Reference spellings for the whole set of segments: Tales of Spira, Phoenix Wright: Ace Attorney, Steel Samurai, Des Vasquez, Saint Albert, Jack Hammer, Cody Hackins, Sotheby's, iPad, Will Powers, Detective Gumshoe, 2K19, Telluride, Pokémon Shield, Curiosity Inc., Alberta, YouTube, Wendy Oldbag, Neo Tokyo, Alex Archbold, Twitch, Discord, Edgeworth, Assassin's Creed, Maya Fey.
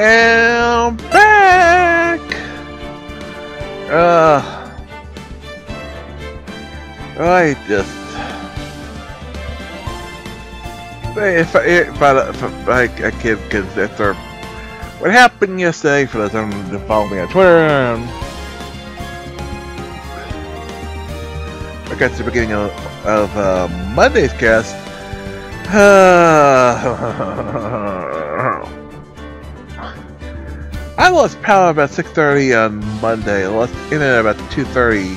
am back! I just... If I can consider what happened yesterday, for those who follow me on Twitter, I got to the beginning of Monday's cast. I lost power about 6:30 on Monday. I lost internet about 2:30.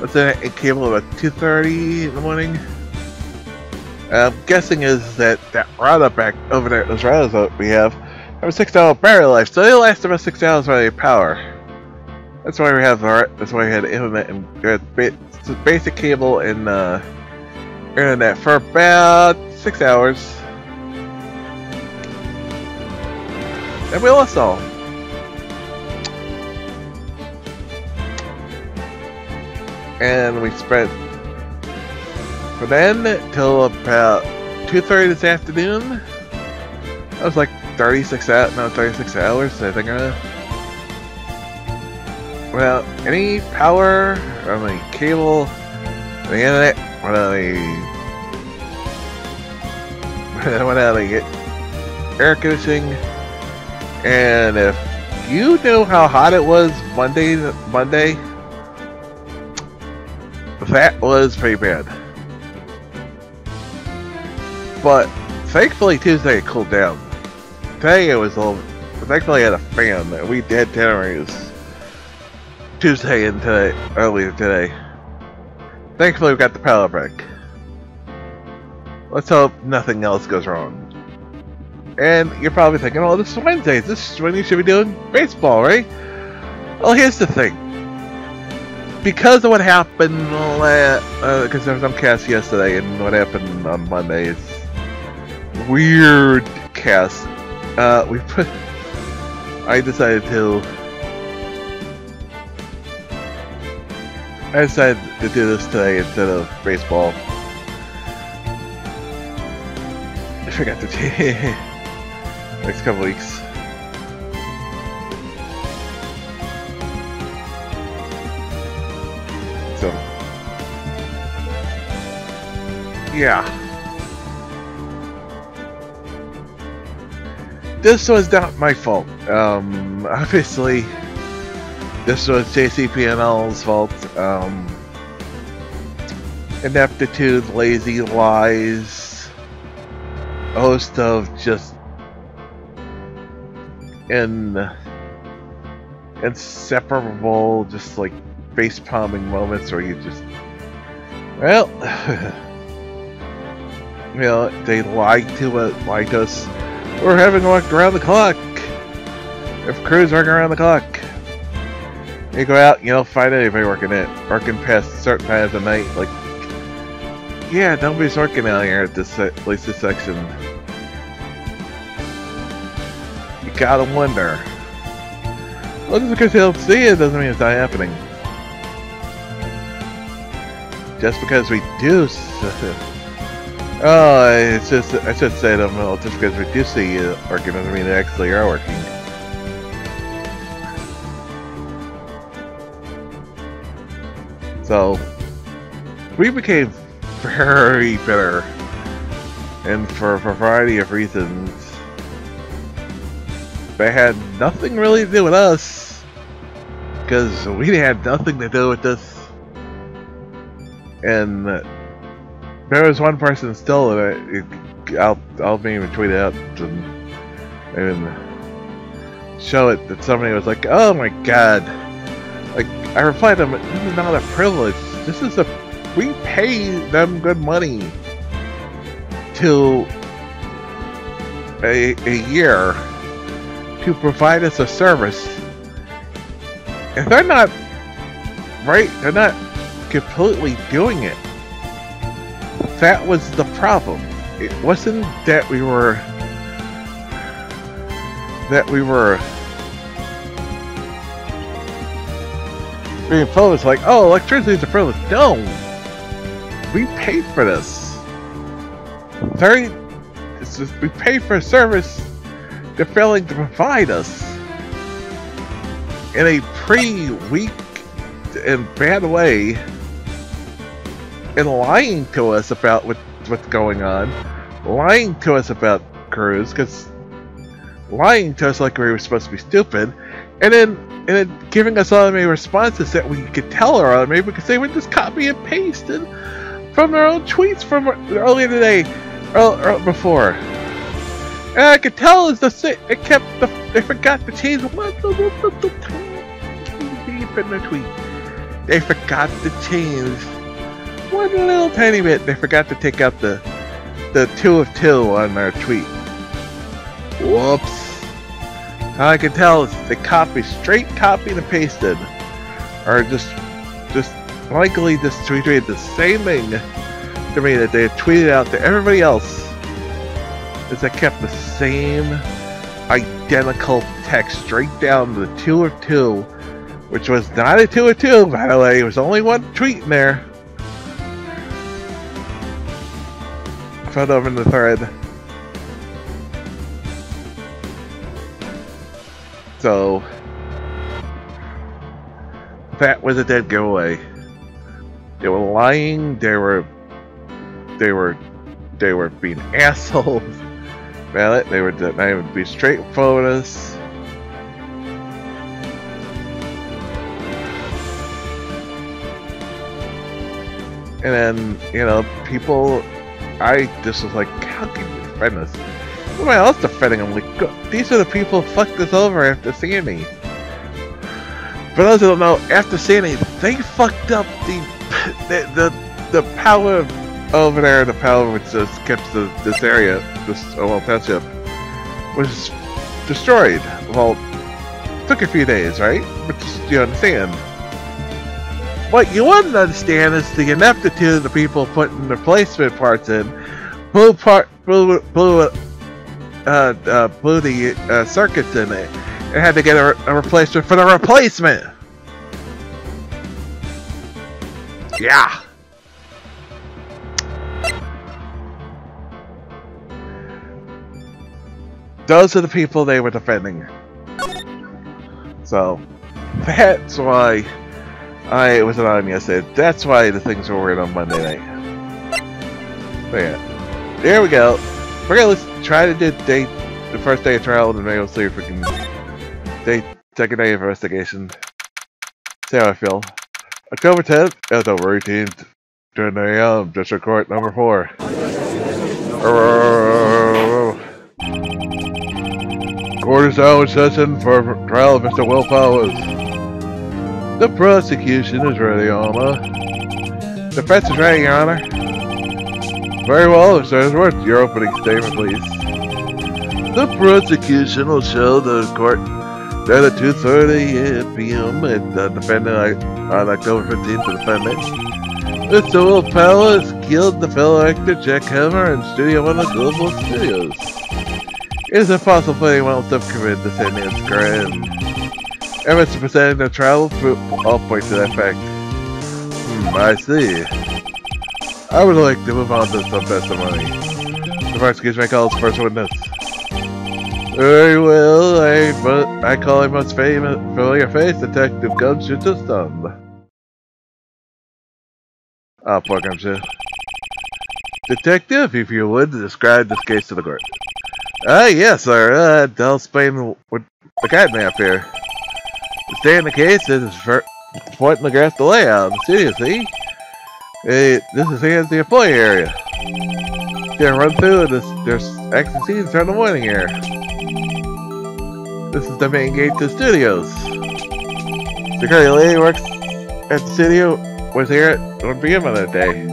Lost internet and cable about 2:30 in the morning. I'm guessing is that router back over there, those routers that we have a 6-hour battery life, so they last about 6 hours without any power. That's why we have internet and basic cable and internet for about 6 hours. And we lost all. And we spent from then till about 2:30 this afternoon. I was like 36 hours, so I think without any power, without any cable, without any internet, without any air conditioning. And if you know how hot it was Monday, that was pretty bad. But thankfully Tuesday it cooled down. Today it was a little... Thankfully I had a fan. We did generators Tuesday and today, earlier today. Thankfully we got the power back. Let's hope nothing else goes wrong. And you're probably thinking, oh, this is Wednesday. This is when you should be doing baseball, right? Well, here's the thing. Because of what happened because there was some cast yesterday and what happened on Monday, it's weird cast. I decided to do this today instead of baseball. I forgot to next couple weeks. So, yeah. This was not my fault. Obviously, this was JCPNL's fault. Ineptitude, lazy lies, a host of just inseparable, just like face palming moments where you just, well, you know, they lied to us. We're having to work around the clock. If crews working around the clock, you go out, you don't find anybody working past certain times of night. Like, yeah, nobody's working out here at least this section. You gotta wonder. Well, just because they don't see it doesn't mean it's not happening. Just because we do. Oh, it's just, I should say that, well, just because we do see you working doesn't mean they actually are working. So, we became very bitter, and for a variety of reasons. They had nothing really to do with us, because we had nothing to do with this. And there was one person still that I'll maybe tweet it out and show it, that somebody was like, oh my god, like, I replied to them, this is not a privilege, this is a, we pay them good money to a year to provide us a service. If they're not right, they're not completely doing it. That was the problem. It wasn't that we were being privileged, like, oh, electricity is a privilege. No! We paid for this. We paid for a service They're failing to provide us. In a pretty weak and bad way, and lying to us about what's going on, lying to us about crews, because lying to us like we were supposed to be stupid, and then giving us automated responses that we could tell are automated because they were just copy and pasted from their own tweets from earlier today, or before. And I could tell is the thing, they forgot to change They forgot to change one little tiny bit. They forgot to take out the 2 of 2 on their tweet. Whoops. All I can tell is they straight copied and pasted, or just likely just tweeted the same thing to me that they tweeted out to everybody else. Is I kept the same identical text straight down to the 2 of 2, which was not a 2 of 2, by the way. It was only one tweet in there. I found over in the thread. So that was a dead giveaway. They were lying. They were being assholes about it. They were not even being straightforward with us. And then, you know, people, I just was like, how can you defend us? Who else defending them? Like, God, these are the people who fucked us over after Sandy. For those who don't know, after Sandy, they fucked up the power over there, the power which just kept this area, this whole township, was destroyed. Well, it took a few days, right? But just, you understand. What you wouldn't understand is the ineptitude of the people putting replacement parts in. Blew the circuits in it. It had to get a replacement for the replacement. Yeah. Those are the people they were defending. So that's why I wasn't on yesterday. That's why the things were weird on Monday night. But yeah. There we go. We're gonna try to do the first day of trial, and then we'll see if we can second day of investigation. See how I feel. October 10th at over 18th, 10 AM, District Court number 4. Court is now in session for trial of Mr. Will Powers. The prosecution is ready, Your Honor. The defense is ready, Your Honor. Very well, Mr. Edgeworth, your opening statement, please. The prosecution will show the court that at 2:30 PM and the defendant on October 15th, the defendant, Mr. Will Powers killed the fellow actor Jack Hammer in Studio 1 of Global Studios. It is impossible for anyone else to have committed the same as crime. Evidence presented in trial proof all points to that fact. I see. I would like to move on to some testimony. The prosecution may call his first witness. Very well, I call him most famous familiar face, Detective Gumshoe to some. Oh, poor Gumshoe. Detective, if you would, describe this case to the court. Yes, sir. I'll explain what the catnap here. The stay in the case is for pointing the grass to lay out. Seriously? This is hands the employee area. They run through this. There's exit around the morning here. This is the main gate to studios. Security lady works at the studio. Was here at 1 PM on that day.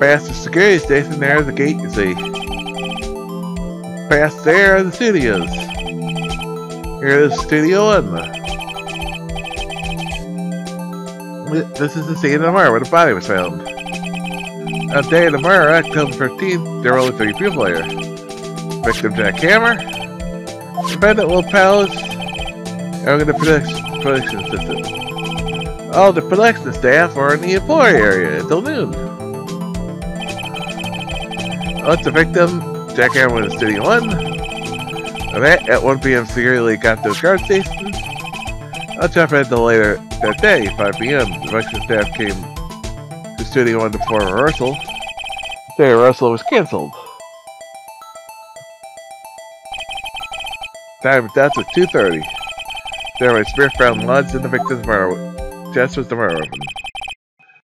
Past the security station, there is the gate, you see. Past there are the studios. Here is Studio 1. This is the scene of the murder where the body was found. On the day of the murder, October 15th, there were only 3 people here. Victim Jack Hammer, defendant Will Powers, and we're going to production assistant. All the production staff are in the employee area until noon. Once the victim Jack Hammer in City 1. Annette at 1 PM secretly got those guard station. I'll jump into later that day, 5 PM. The production staff came to Studio 1 to perform a rehearsal. The rehearsal was cancelled. Time of death was 2:30. There was a spear found lodged in the victim's murder. Jess was the murderer.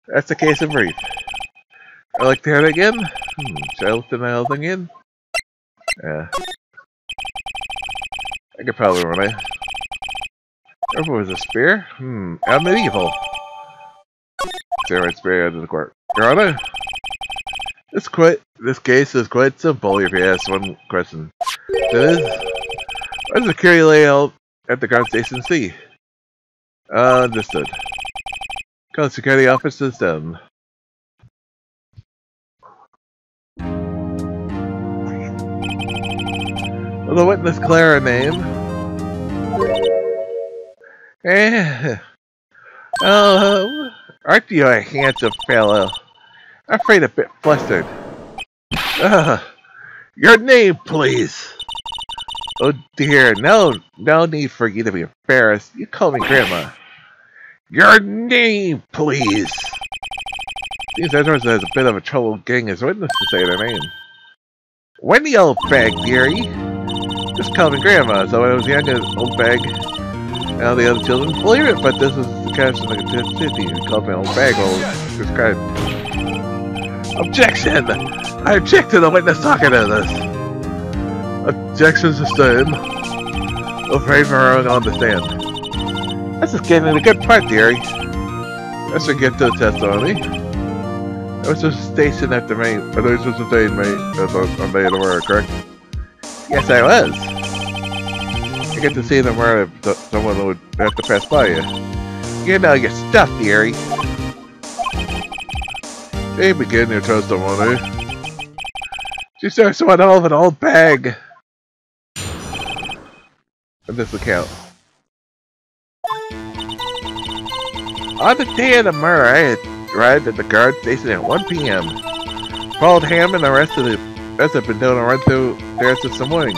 That's the case in brief. I'd like to hear it again? Should I listen to the whole thing again? Yeah. I could probably run it. Remember, was a spear? How medieval. Samurai spear under the court. Your Honor? This case is quite simple if you ask one question. That is, why does the carry layout at the guard station C? Understood. Call the security office is done. Will the witness clear her name? Aren't you a handsome fellow? I'm afraid a bit flustered. Your name, please. Oh dear, no need for you to be embarrassed. You call me Grandma. Your name, please. These Edwards has a bit of a trouble getting his witness to say their name. Wendy Oldbag, dearie. Just call me Grandma. So when I was young, Oldbag, now the other children believe it, but this is the question of the city. You called me Oldbag while described. Objection! I object to the witness talking to this. Objection sustained. Afraid for her own on the stand. This is getting a good part, dearie. I should get to the testimony. I was just stationed at the main. Or there was just a day on the murder, correct? Yes, I was. I get to see the murder if someone would have to pass by you. You know your stuff, dearie. They begin your testimony. She starts to out of an old bag. And this account. On the day of the murder, I arrived at the guard station at 1 PM. Called Ham and the rest of the rest have been doing a run through there since the morning.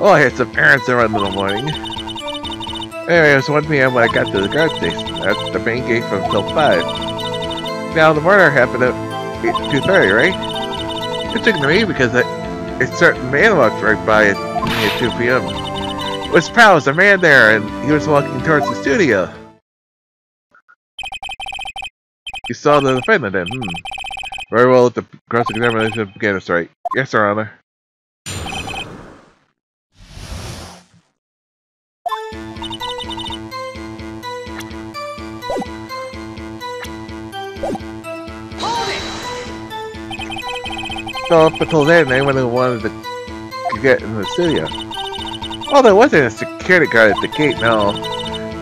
Oh, I had some parents to run in the morning. Anyway, it was 1 PM when I got to the guard station. That's the main gate from till 5. Now the murder happened at 2:30, right? It took to me because a certain man walked right by at 2 PM. It was Powers, a man there, and he was walking towards the studio. You saw the defendant then? Very well, the cross-examination began to strike. Yes, Your Honor. So up until then, they wouldn't have wanted to get in the studio. Well, there wasn't a security guard at the gate, no.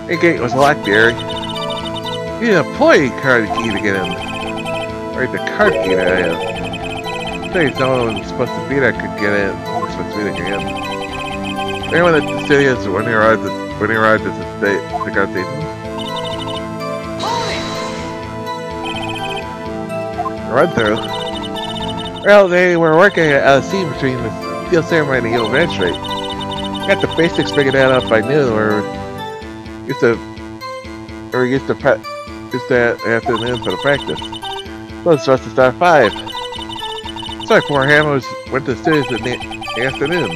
The gate was locked there. You need an employee card key to get in. Or the card key that I have. I think someone was supposed to be that could get in. Anyone at the studio is when he arrived at the guard station. Run through. Well, they were working at a scene between the Steel Samurai and the Yellow Magistrate. Got the basics figured out by noon, or used to afternoon for the practice. So it's supposed to start 5. So poor Hammer went to the studios in the afternoon.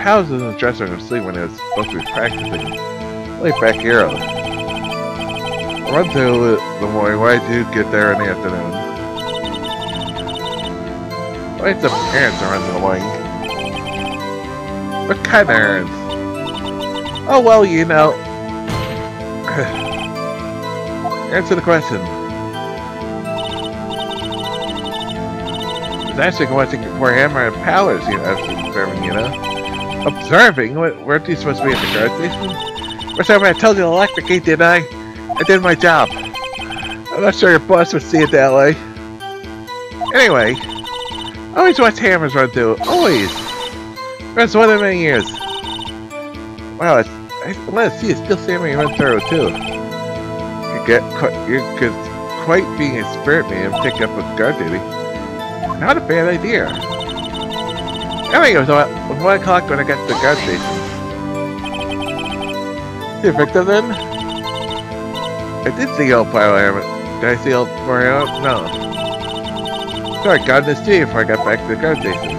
How's in the dressing room sleep when he was supposed to be practicing? Lay back hero. Run to the morning. Why did you get there in the afternoon? Why did the parents are under the wing? What kind of errands? Oh well, you know. Answer the question. It's actually watching poor Hammer and Powers, you know, observing, you know. Observing? Weren't you supposed to be at the guard station? First time I told you to lock the gate, didn't I? I did my job. I'm not sure your boss would see it that way. Anyway. I always watch Hammers run through. Always! That's one in many years. Wow, I want to see a Steel Samurai run through, too. You could quite be a spirit man and pick up with guard duty. Not a bad idea. Anyway, it was about 1 o'clock when I got to the guard station. See a victim then? I did see old Mario. Did I see old Mario? No. So I got in the street before I got back to the guard station.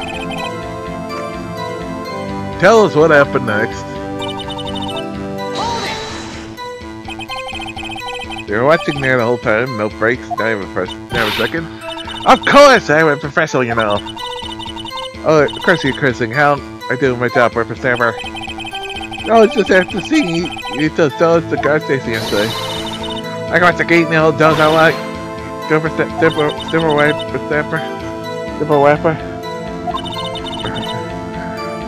Tell us what happened next. They were watching there the whole time, no breaks, not even for a second. Of course, I'm a professional, you know. Oh, of course you're cursing, how I do my job, Ripper Stammer. No, it's just after seeing you just tell us the guard station yesterday. I got the gate now, does I like. Ripper Stammer, Ripper Stammer, Ripper Wapper.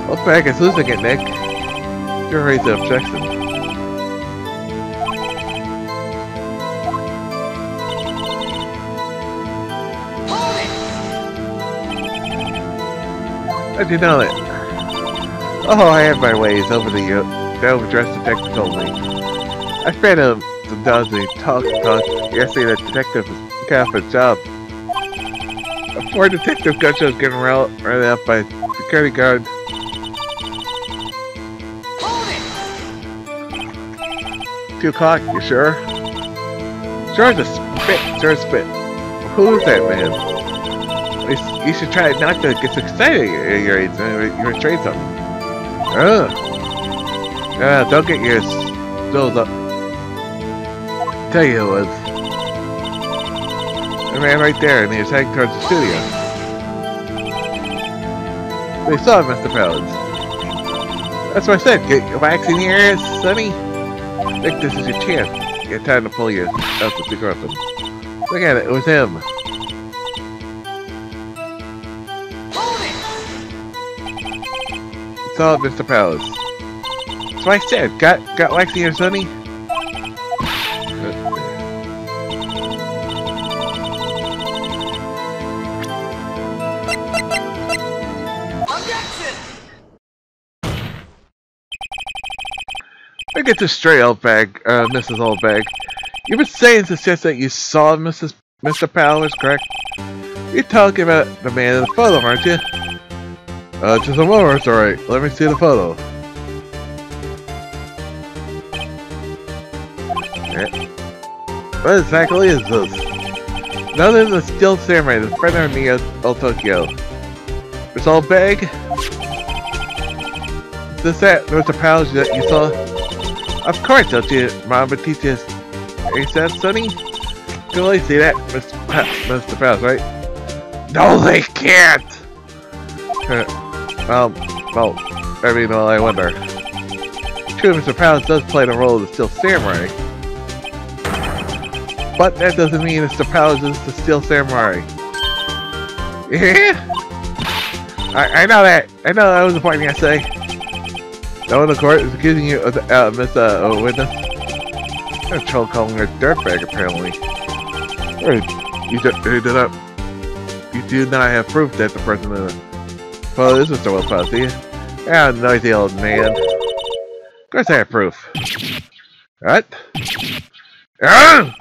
Oldbag is losing it, Nick. You're raising an objection. I did know it. Oh, I had my ways over the overdressed detective told me. I fed him some dodgy talk. Yesterday, the detective was cut off a job. A poor detective Gumshoe was getting ran up by a security guard. Hold it. 2 o'clock, you sure? Sure as a spit. Who is that man? You should try not to get so excited at your age. You're gonna trade something. Ugh. Don't get your stools up. Tell you it was. The man right there, and he was heading towards the studio. They saw Mr. Powers. That's what I said. Get wax in your ears, Sonny. I think this is your chance. Get time to pull your out the big weapon. Look at it. It was him. Oh, Mr. Powers. That's what I said. Got wax in your Sonny? I get this straight, Oldbag, Mrs. Oldbag. You've been saying to suggest that you saw Mr. Powers, correct? You're talking about the man in the photo, aren't you? Just a moment, it's alright. Let me see the photo. What exactly is this? None of the Steel Samurai, the friend of Neo Tokyo. It's all bag? Is this that Mr. Powers that you saw? Of course, don't you, Mama teaches ASAP, Sonny? You can only see that, Mr. Powers, right? No, they can't! Well, I wonder. True, Mr. Powers does play the role of the Steel Samurai. But that doesn't mean Mr. Powers is the Steel Samurai. Yeah? I know that. I know that was the point yesterday. No one in the court is accusing you of Miss Witness. I'm troll calling her dirtbag, apparently. You do not have proof that the person in the... Well, this is Mr. Will Powers, see? Ah, noisy old man. Of course I have proof. What? Ah!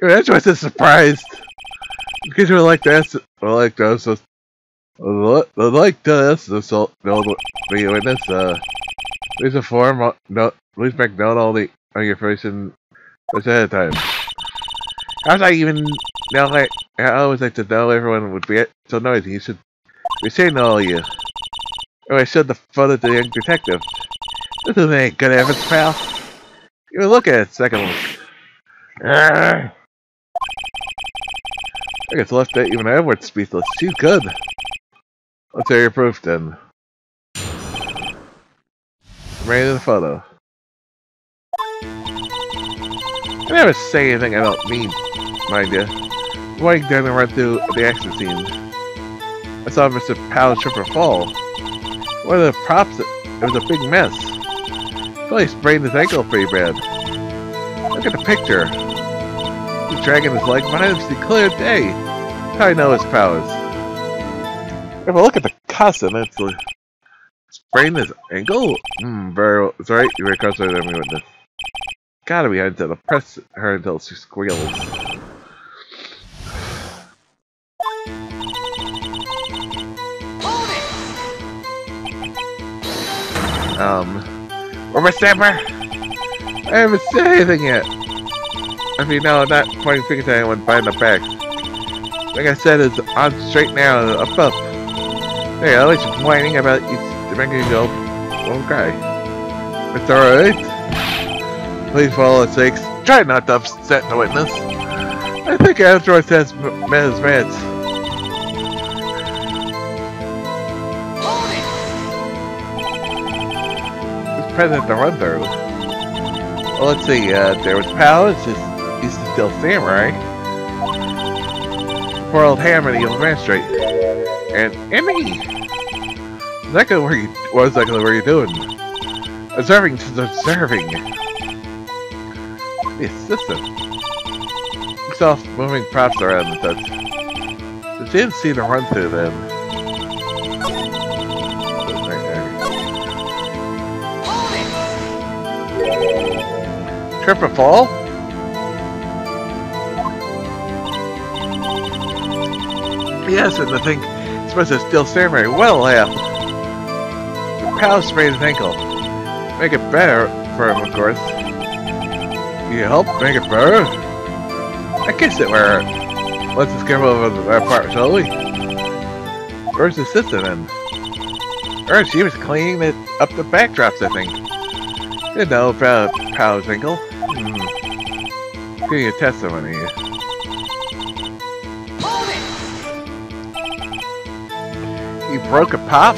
That's why I'm so surprised. Because you would like to ask... the witness, please inform... Please make note all the information ahead of time. How was I even... How was I to know everyone would be so noisy? You should... We say no, all you. Oh, I showed the photo to the young detective. This isn't any good evidence, pal. Even look at it, second look. I guess left that even Edward's speechless. She's good. Let's hear your proof then. Right in the photo. I never say anything I don't mean, mind you. I'm waiting down to run through the action scene. I saw Mr. Powers trip or fall. One of the props, it was a big mess. I thought he sprained his ankle pretty bad. Look at the picture. He's dragging his leg behind him. It's a clear day. That's how I know his powers. If I look at the costume, it's like... Sprained his ankle? Very well. It's alright, you were closer than we would have. Gotta be hard to press her until she squeals. Or my stamper! I haven't said anything yet! I mean, no, I'm not pointing fingers at anyone behind the back. Like I said, it's on straight now, up. Hey, at least you're whining about it, the making you go, won't cry. It's alright. Please, for all its sakes, try not to upset the witness. I think after I said met his meds. It's present to run through. Well, let's see, there was Powers, he's the Steel Samurai. Poor old Hammer, the old magistrate. And Emmy! What exactly were you doing? Observing since observing. The assistant. Soft moving props around the touch. But she didn't see the run through them. Right there. Trip or fall? Yes, and the thing supposed to still stammering. Well, yeah. The pal sprained his ankle. Make it better for him, of course. You help make it better? I guess it were. Let's just get over that part, shall we? Where's the sister then? Or she was cleaning it up the backdrops, I think. Didn't know about Pal's ankle. Hmm. Give you a testimony. Broke a pop?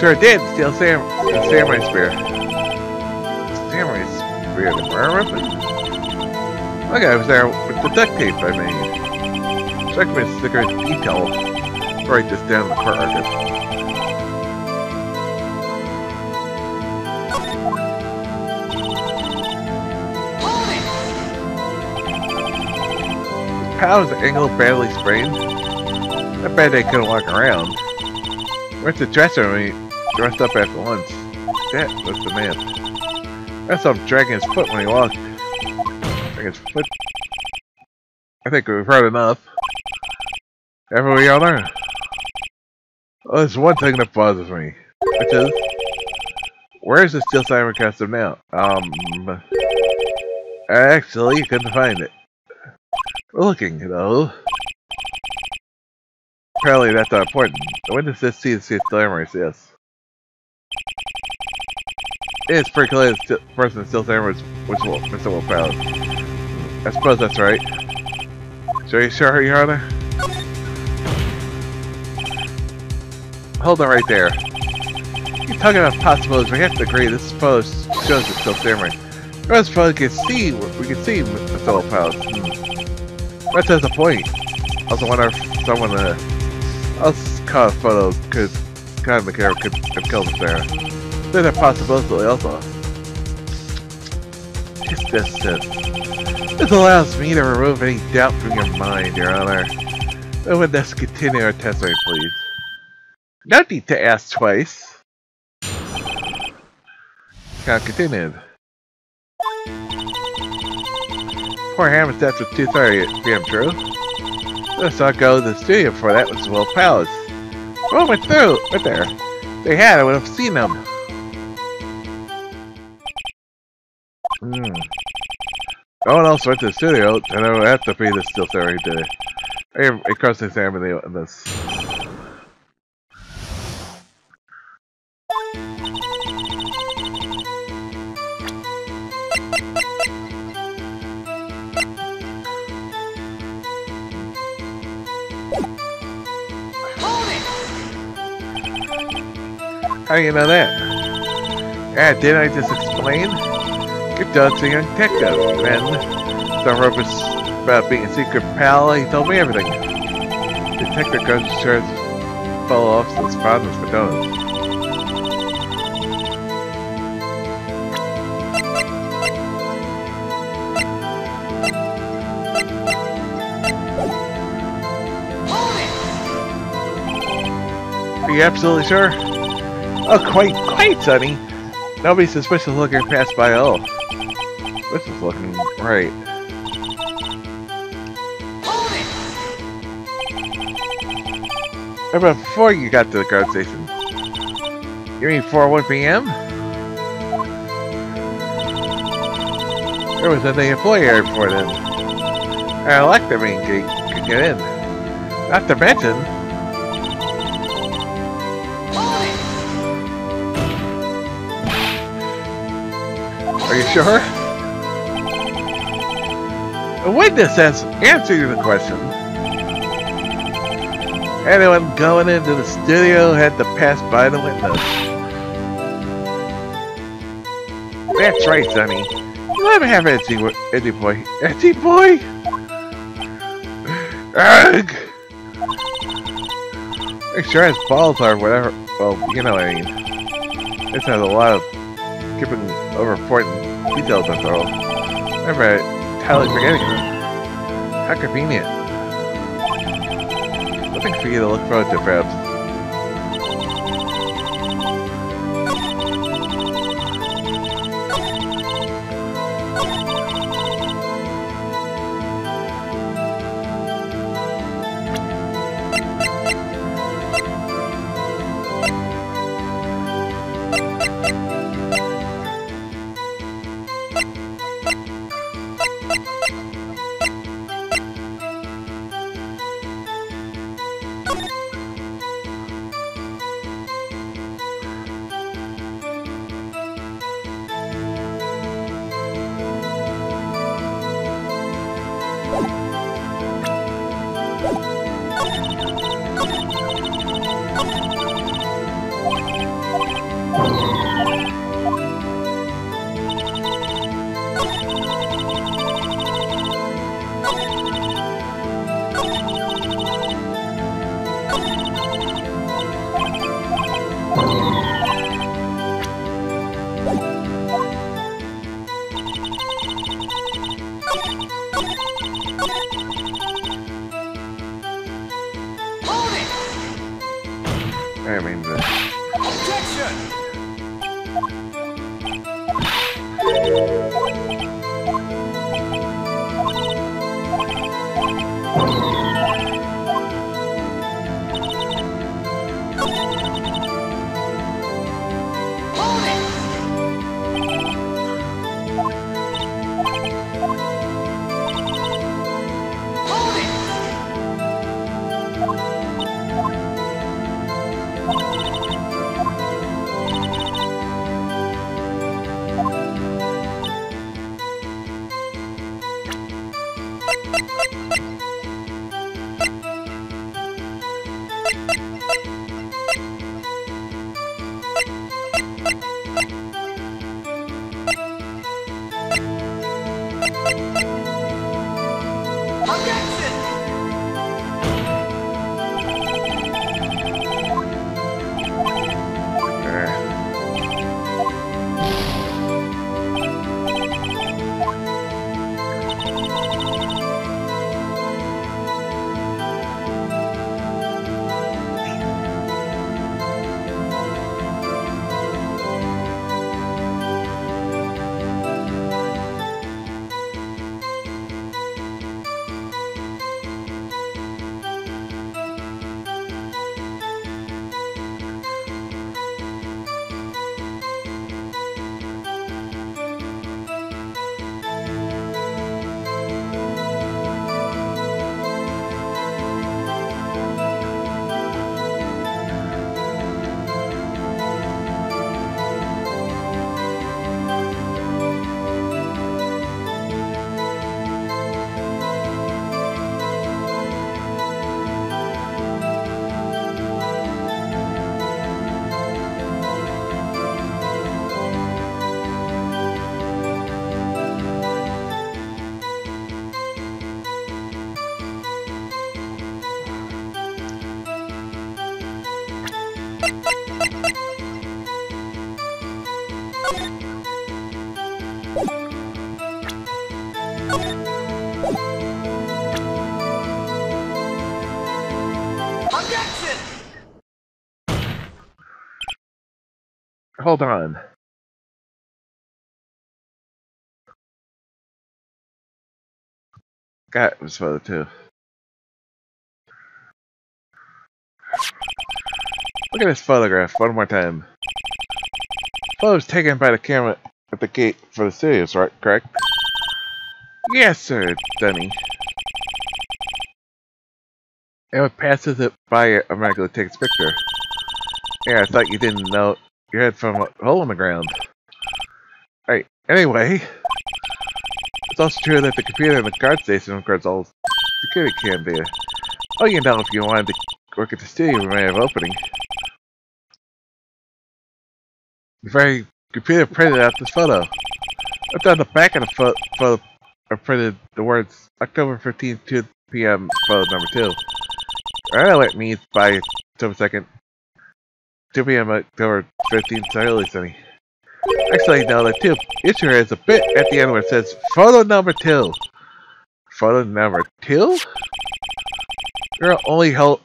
Sure did, Steel Samurai Spear. Samurai Spear, the murmur? Look, I was there with the duct tape I made. Check my sticker in detail. I'll write this down in the court record. His pal's angle badly sprained. I bet they couldn't walk around. Where's the dresser when he dressed up after lunch? That was the man. I saw him dragging his foot when he walked. Dragging his foot? I think we've heard enough. Haven't we, Honor? Well, there's one thing that bothers me. Which is... where is the Steel Samurai costume now? Actually, you couldn't find it. We're looking, though. Apparently that's not important. When does this see it's glamorous? Yes. It's pretty clear that the person still glamorous was Mr. Will Powers. I suppose that's right. So are you sure, Your Honor? Hold on right there. You're talking about possibilities. We have to agree this photo shows it's still glamorous. I suppose we can see Mr. Will Powers. That says the point. I also wonder if someone I'll call a photo because kind of the character could kill him there. There's a possibility also. Just this allows me to remove any doubt from your mind, Your Honor. And with this, continue our testimony, please. No need to ask twice. Count continued. Poor Hammer's death was 2:30 p.m. true. Let's not go to the studio for that was Will Powers. Oh, went through! Right there. If they had, I would have seen them. No one else went to the studio, and it would have to be the Steel Samurai today. I cross-examine this. How do you know that? Didn't I just explain? You're dancing young Tekka, and some rubbish about being a secret pal, he told me everything. Detective Gumshoe fell off since problems for donuts. Are you absolutely sure? Oh, quite, Sonny. Nobody suspicious looking passed by all. This is looking right. How about before you got to the guard station? You mean 4:01 p.m.? There was nothing employer for them. Our electomy could get in. Not to mention. Are you sure? A witness has answered the question. Anyone going into the studio had to pass by the window. That's right, Sonny. Let me have Etsy boy. Etsy boy? Ugh! Make sure his balls are whatever. Well, you know what I mean. This has a lot of skipping over important details after all. Remember, entirely forgetting them. How convenient. Nothing for you to look forward to, perhaps. Hold on. That was for the two. Look at this photograph one more time. Well, it was taken by the camera at the gate for the studios, right? Correct? Yes, sir, dummy. And it passes it by it automatically takes a picture. Yeah, I thought you didn't know you had from a hole in the ground. Alright, anyway. It's also true that the computer in the guard station records all security cam there. Oh, you know, if you wanted to work at the studio, we might have an opening. The very computer printed out this photo. Up on the back of the photo I printed the words October 15th, 2 PM, photo number 2. I know it means by October 2nd, 2 PM, October 15th, totally sunny. Actually, no, the two issue is a bit at the end where it says photo number 2. Photo number 2? Girl only held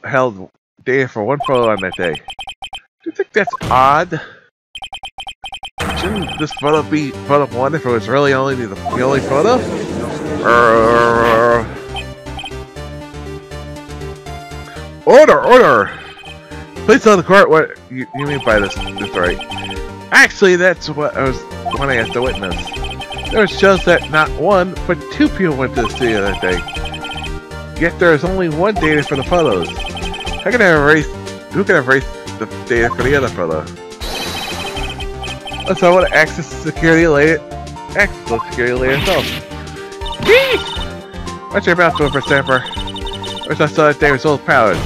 data for one photo on that day. Do you think that's odd? Shouldn't this photo be photo 1 if it was really only the only photo? Order! Order! Please tell the court what you mean by this. That's right. Actually, that's what I was wanting us to witness. There shows that not one, but 2 people went to the studio that day. Yet there is only one data for the photos. How can I erase? Who can erase the data for the other photo? So I want to access security later. Access security later itself. Yee! Watch your mouth, Whipper Snapper. I wish I saw that day with Will Powers.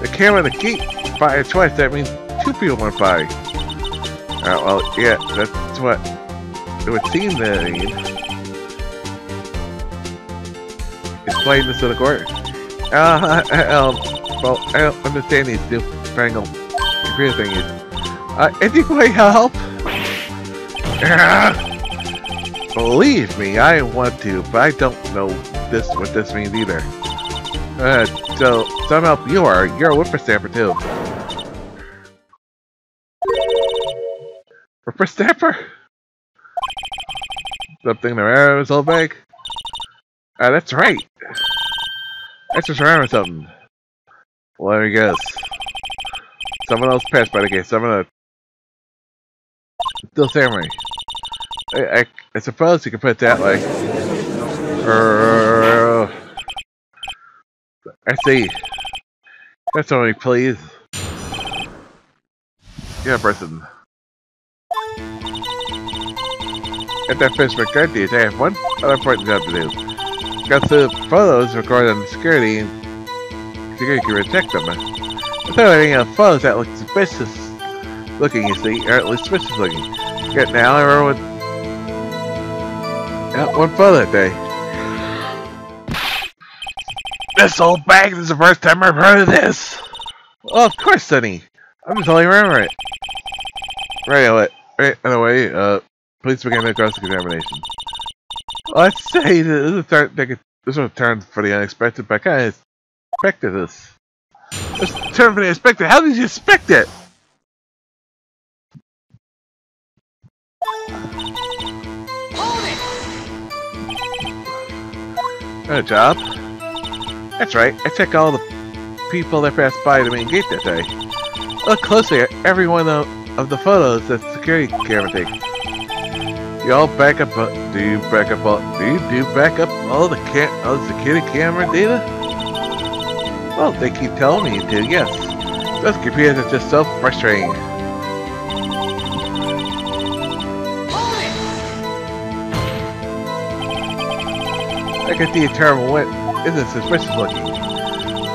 The camera and the gate fired twice. That means 2 people went by. Well, yeah, that's what it would seem that I mean. Explain this to the court. Well, I don't understand these newfangled computer thingies. Anyway, help? Believe me, I want to, but I don't know what this means either. So, some help you are. You're a whippersnapper, too. Whippersnapper? Something to remember, Miss Oldbag? That's right. I just remember something. Well, let me guess. Someone else passed by the gate. Someone Steel Samurai. I suppose you could put that like. I see. That's only please. Yeah, person. If I finish my guard duties, I have one other important job to do. Got the photos recorded on the security, and security can reject them. Without any other photos that look suspicious. Looking, you see, or at least suspicious looking. Yet now I remember one photo that day. This old bag, this is the first time I've heard of this! Well, of course, Sonny. I'm just only remembering it. Right away, please begin the cross-examination. Let's say this one turns for the unexpected, but I kind of expected this. This turn for the unexpected? How did you expect it? Good job. That's right, I checked all the people that passed by the main gate that day. Look closely at every one of the photos that security camera takes. Do you back up all the security camera data? Well, they keep telling me to, yes. Those computers are just so frustrating. I can see a terrible one isn't suspicious looking.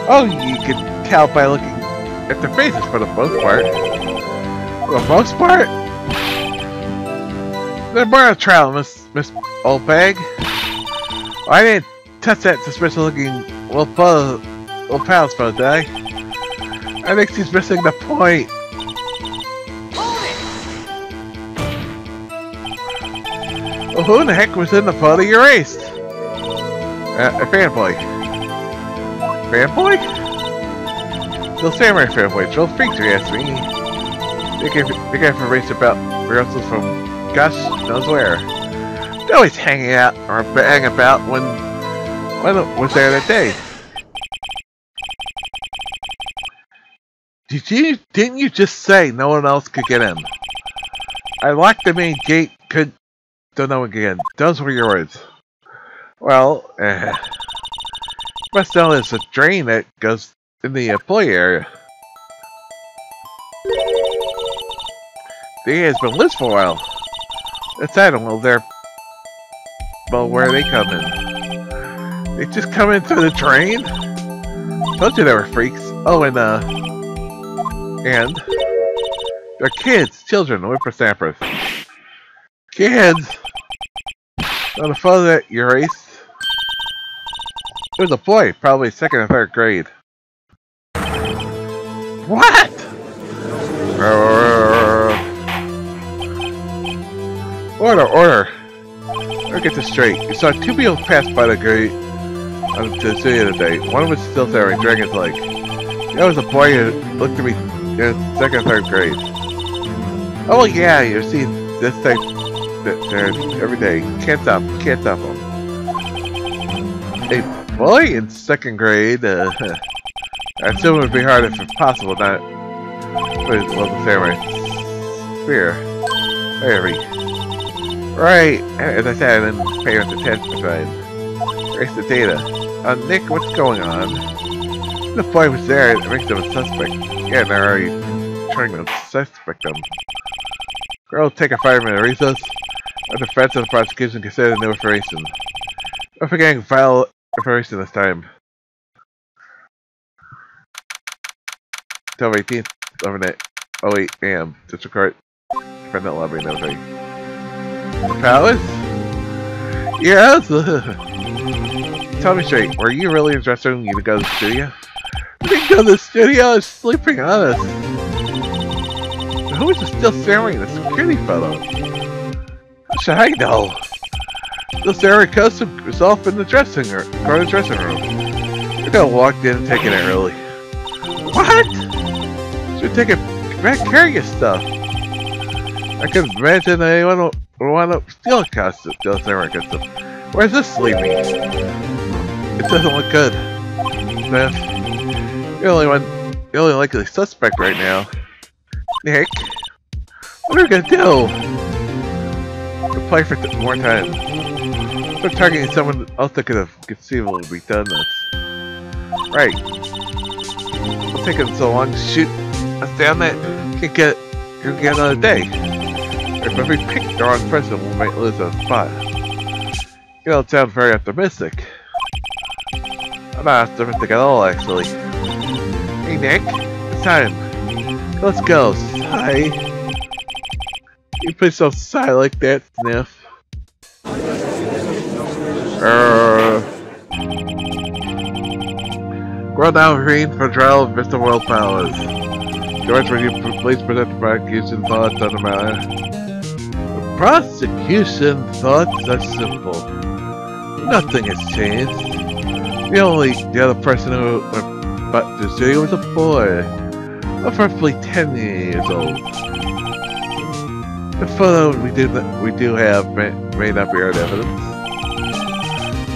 Oh, you can tell by looking at the faces for the most part. For the most part? They're more of a trial, Miss Oldbag. Oh, I didn't touch that suspicious looking Will Powers photo, did I? I think she's missing the point. Well, who in the heck was in the photo you erased? A fanboy. Fanboy? The Samurai fanboy. Joel Feature asked me. They gave a race about rehearsals from gosh knows where. They're always hanging out or bang about when it was there that day. Didn't you just say no one else could get in? I locked the main gate, don't know again. Those were yours. Well, must know there's a drain that goes in the employee area. The area has been lit for a while. That's animal there. Well, where they come in? They just come in through the drain? Told you they were freaks. Oh, and they're kids, children, whippersnappers. Kids! Not a photo that you erased. It was a boy, probably second or third grade. What? Order, order! Let me get this straight. You saw two people pass by the gate on the studio today. One was still there in Dragon's Lake. That was a boy who looked at me in second or third grade. Oh yeah, you're seeing this type every day. Can't stop them. A boy in second grade, I assume it would be hard if possible, not. But it was the samurai spear. Right, as I said, I didn't pay enough attention to it. Erase the data. Nick, what's going on? The boy was there, it makes them a suspect. Yeah, they're already turning them suspect them. Girl, take a 5-minute recess. Let the defense and the prosecution consider new information. Don't forget file information this time. October 18th, 11:08 a.m. District Court. Defendant lobby, no thing. Palace? Yes! Tell me straight, were you really interested in you to go to the studio? You didn't go to the studio? I was sleeping on us. Who is still staring at the security photo? How should I know? The staring custom herself in the dressing room. You're gonna walk in and take it early. What? Should take it back, carry your stuff. I can imagine anyone would want to steal a costume. Still staring custom. Where's this sleeping? It doesn't look good. Smith, you're the only likely suspect right now. Nick, what are we gonna do? We'll play for more time. We're targeting someone else that could have conceivably done this. Right. It's taking so long to shoot us down that you'll get another day. If we pick the wrong person, we might lose a spot. You don't sound very optimistic. I'm not optimistic at all, actually. Hey, Nick, it's time. Let's go, sigh. You please don't sigh like that, Sniff. We're now hearing for trial of Mr. Will Powers. George, will you please present the prosecution thoughts on the matter? The prosecution thoughts are simple. Nothing has changed. The other person who went back to the studio was a boy. Of roughly 10 years old. The photo we do have may not be our evidence,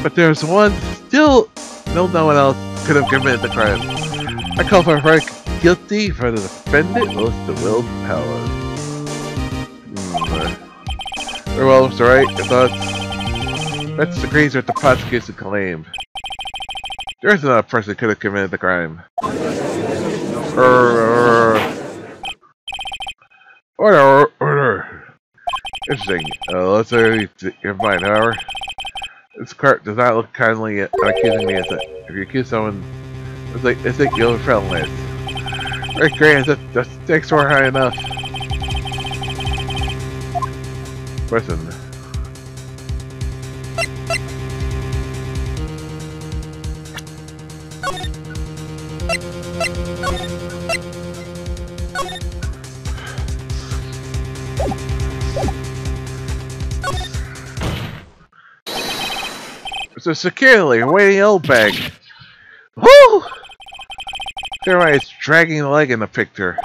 but there's one still no one else could have committed the crime. I call for a verdict guilty for the defendant, Mr. Will Powers. Very well, Mr. Wright. Your thoughts? That agrees with the prosecution claim. There is another person who could have committed the crime. Order, order. Interesting. Let's already in mind, however. This court does not look kindly at accusing me as it. If you accuse someone, it's like you'll be friendless. Right, great, the stakes were high enough. Person. So securely, Wendy Oldbag. Woo! Samurai is dragging a leg in the picture.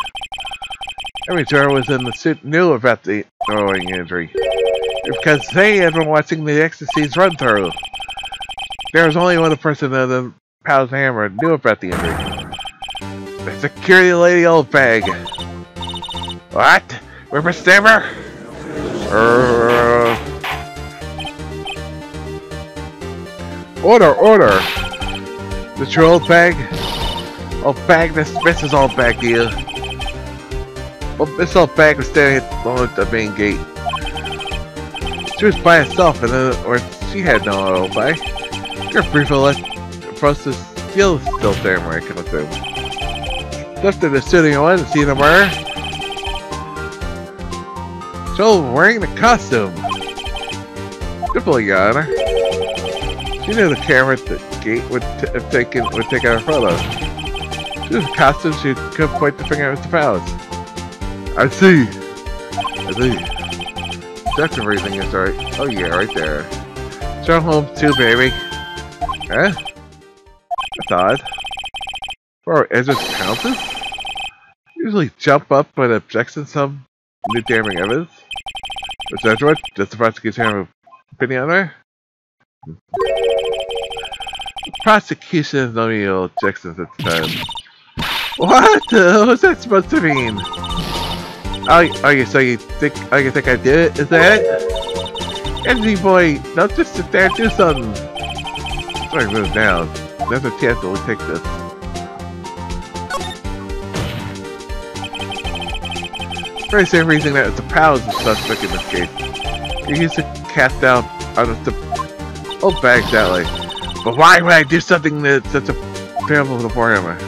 Every juror was in the suit knew about the throwing injury. Because they had been watching the ecstasies run through. There was only one person other than Powers Hammer knew about the injury. Secure the Lady Oldbag. What? Ripper Stammer? Order, order! Is your Oldbag? Oldbag, this Mrs. Oldbag to you. Well, Miss Oldbag is standing at the main gate. She was by herself, and then, or she had no Oldbag. You're free for us to steal the Steel Samurai, I can assume. Left in the studio one to see the murder. She'll wearing the costume. Tripling honor. She knew the camera at the gate would have taken would take out her photos. She was a costume she could point the finger at Mr. Powers. I see. I see. That's everything is right. Oh yeah, right there. Show home too, baby. Huh? That's odd. For Ezra's pounces? Usually jump up when objects in some new damning evidence. Is that what? Does the prosecution have an opinion on her? The prosecution has no real objections at the time. What? What's that supposed to mean? Oh, you so you think I did it? Is that it? Energy boy, now just sit there and do something. I'm trying to move down. There's a chance that we'll take this. For the same reason that it's the Powers of suspect in this case. You used to cast down out of the old bags that way. But why would I do something that's such a terrible to the programmer?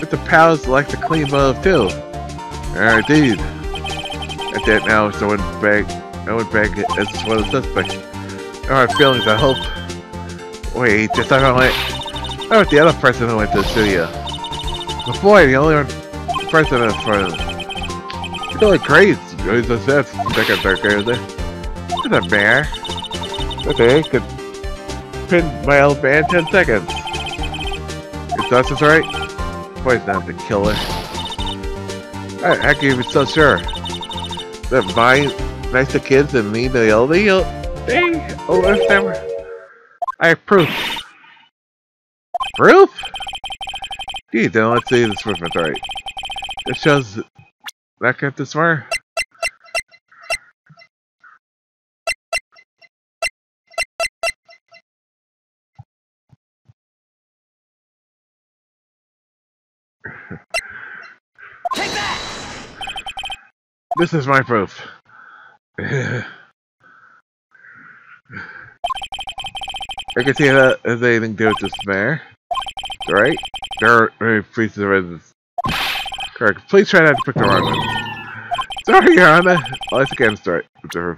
But the Powers like to clean mode too. Indeed. At that now, so I wouldn't bag it as one of the suspects. Alright, feelings, I hope. Wait, just I don't like. Oh, the other person who went to the studio. But boy, the only one. Person in front of them. It's really crazy. It's a sense. Second, third grade. It's a bear. Okay, could pin my old man 10 seconds. If that's just right, boy's not the killer. Alright, how can you be so sure? That mine, nice to kids and me, the only thing? Oh, last time. I have proof. Proof? Gee, then let's see if this proof is right. It shows back at this far. Take that! This is my proof. I can see that as anything to do with this bear. Right? There are pieces of resistance. Correct. Please try not to pick the wrong one. Sorry, Your Honor. Let's again start. Observe.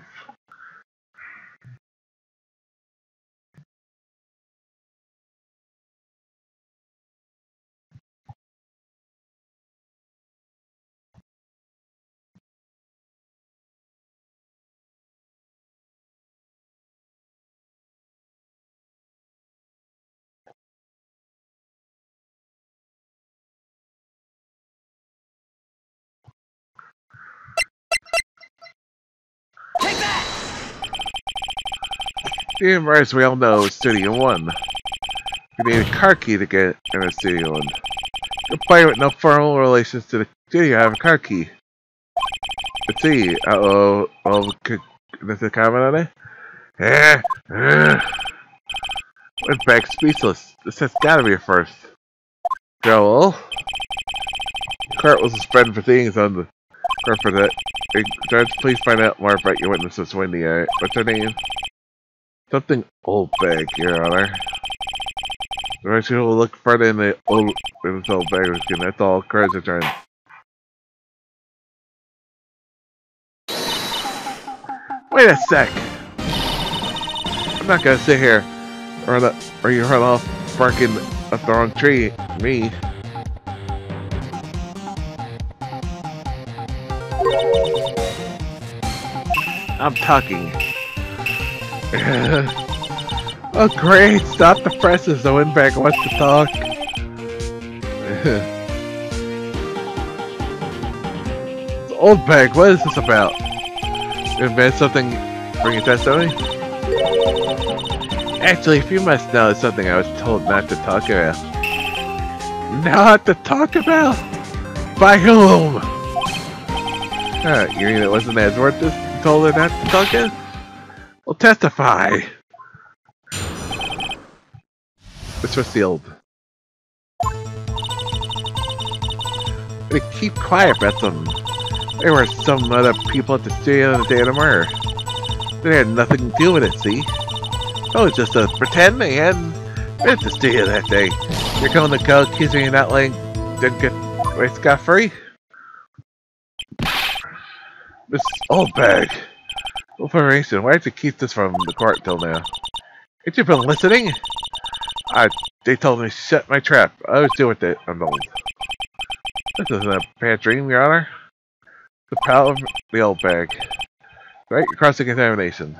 The universe we all know is Studio 1. You need a car key to get in a Studio 1. The player with no formal relations to the studio have a car key. Let's see. Uh-oh. Oh, there's a comment on it? Went back speechless. This has gotta be a first. Joel? Kurt was suspended for things on the court for that. Hey, Judge, please find out more about your witnesses, Wendy. What's her name? Something Oldbag, Your Honor. The rest of you will look further in the Oldbag routine. That's all cards are turned. Wait a sec! I'm not gonna sit here or you run off barking up the wrong tree at me. I'm talking. Oh great, stop the presses, the windbag wants to talk. Oldbag, what is this about? You invent something for your testimony? Actually, if you must know, it's something I was told not to talk about. not to talk about by whom? Your unit wasn't as worth this and told her not to talk to? Well, testify! This was sealed. They keep quiet about them. There were some other people at the studio on the day of the murder. They had nothing to do with it, see? Oh, it's just a pretend they hadn't been at the studio that day. You're coming to go accusing me of not letting them get away scot-free? Miss Oldbag. Information, why did you keep this from the court till now? Had you been listening? They told me to shut my trap. I was doing it, I'm old. This isn't a bad dream, Your Honor. The power of the Oldbag. Right? Cross examination.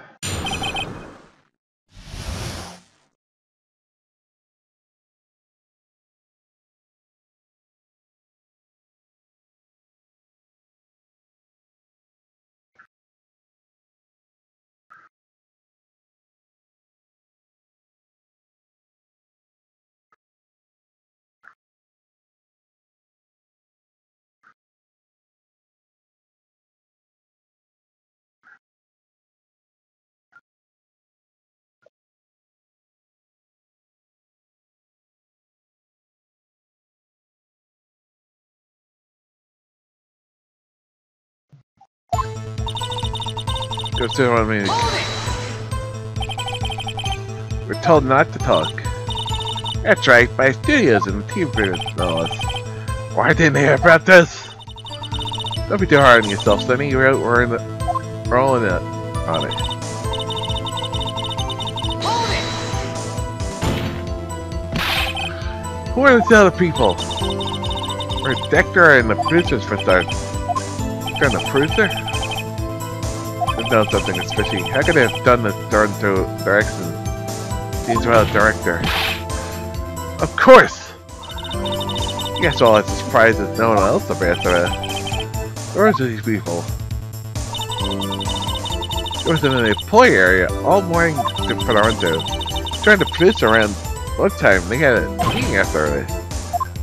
Go sit on me. We're told not to talk. That's right, by studios and team printers and all us. Why didn't they hear about this? Don't be too hard on yourself, Sonny. You're out rolling it on it. Who are these other people? We're Dector and the producers for starts. Dector and the producer? Know something is fishy. How could they have done this turn to direction? Seems well a director. Of course! I guess all that's surprised is no one else have answered that. Where are these people? There was in an employee area all morning to Toronto. Trying to produce around lunchtime, they had a meeting after it.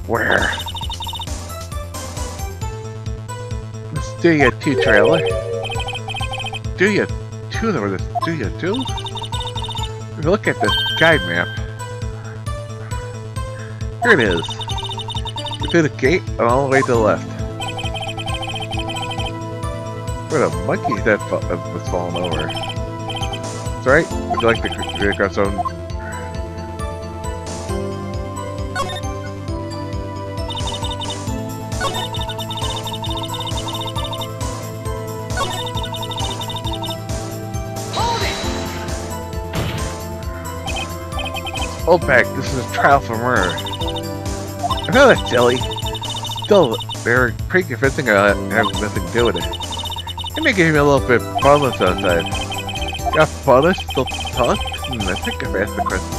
Where? Let's do you get two trailer. Studio 2, there was a Studio 2? Look at this guide map. Here it is. Go through the gate and all the way to the left. Where the monkey that was falling over. That's right. Would you like to grab some? Oldbag, this is a trial for murder. I know that's silly. Still, they're pretty convincing I have nothing to do with it. It may give me a little bit of bonus outside. Got bonus? Still talk? I think I've asked the question.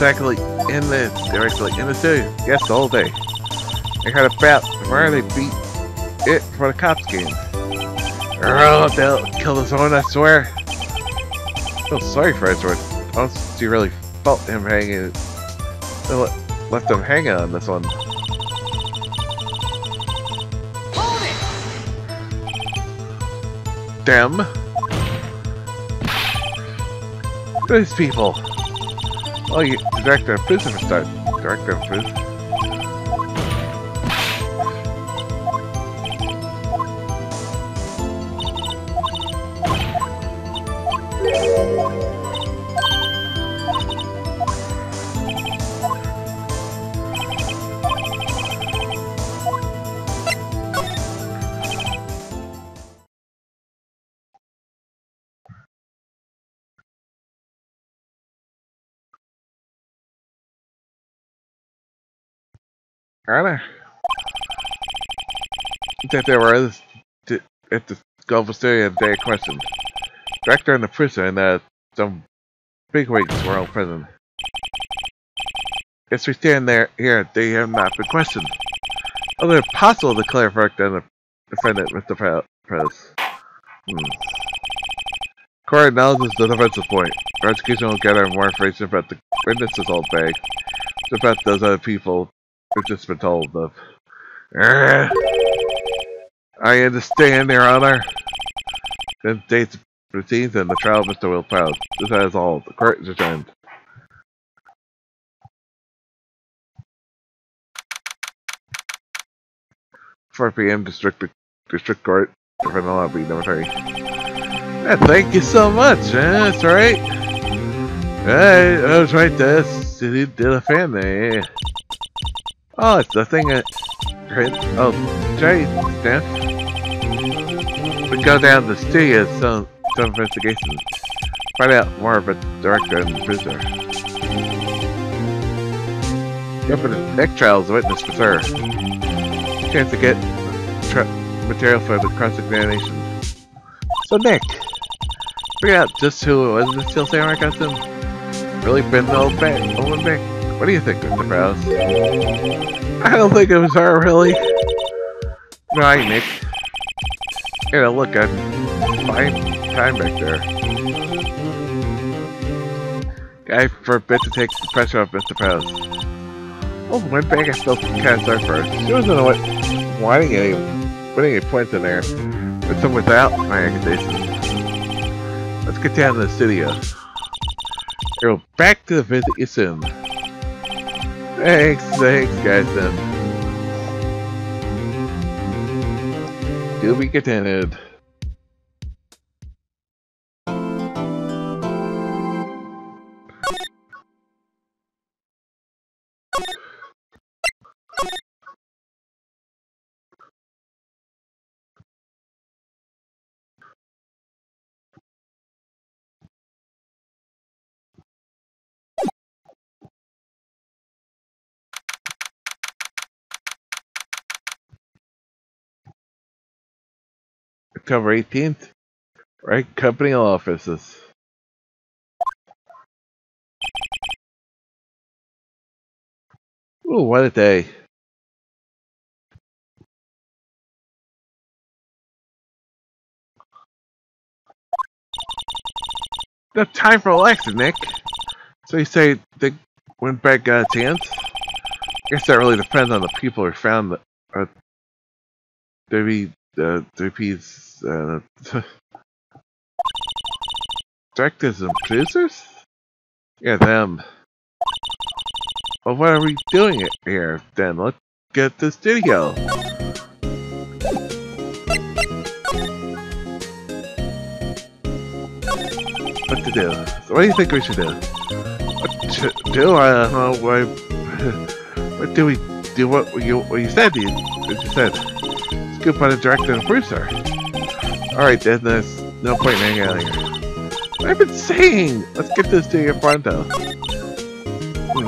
They were actually in the studio. Yes, the whole day. They heard about the murder. They beat it for the cops game. Oh, they'll kill this one, I swear. I feel sorry for Edward. I don't see really felt him hanging. They left him hanging on this one. Damn. Who are these people? Oh, you director of prison for start. Director of prison. Anna? That there were others at the Gulf of Syria they questioned. Director and the prisoner and some bigwigs were all present. As we stand here, they have not been questioned. Other apostle of the Claire Verk and the defendant, Mr. Perez. Court acknowledges the defensive point. Our education will gather more information about the witness's old bag. It's about those other people who've just been told of. I understand, Your Honor. Then dates proceeds and the trial of Mr. Will Powers. This is all. The court is adjourned. p.m. District Court, Defendant Lobby, number 3. Yeah, thank you so much, that's right. I was right there, City de la Family. Oh, it's the thing that... Oh, sorry, Stan. We go down to the studio and some investigation. Find out more about the director and the prisoner. Go for the next trial as a witness for sure. Chance to get material for the cross-examination. So Nick, figure out just who it was in the Steel Samurai costume. Really been the old man, old Nick. What do you think, Mr. Prowse? I don't think it was her, really. Right, Nick. Here, look, I'm fine time back there. I forbid to take the pressure off Mr. Prowse. Oh, my bag is still kind of dark first. She wasn't wanting any points in there, but some without my accusations. Let's get down to the studio. Go back to the visit you soon. Thanks guys then. Do be contented. October 18th, right? Company offices. Ooh, what a day. No time for relaxing, Nick. So you say they went back got a chance? I guess that really depends on the people who found that maybe the threepiece directors and producers? Yeah, them. Well, why are we doing it here then? Let's get the studio. What to do? So what do you think we should do? What should do? I don't know why. What do we do? What you said. Good by the director and producer. Alright then, there's no point in hanging out here. What I've been saying! Let's get this to your pronto. We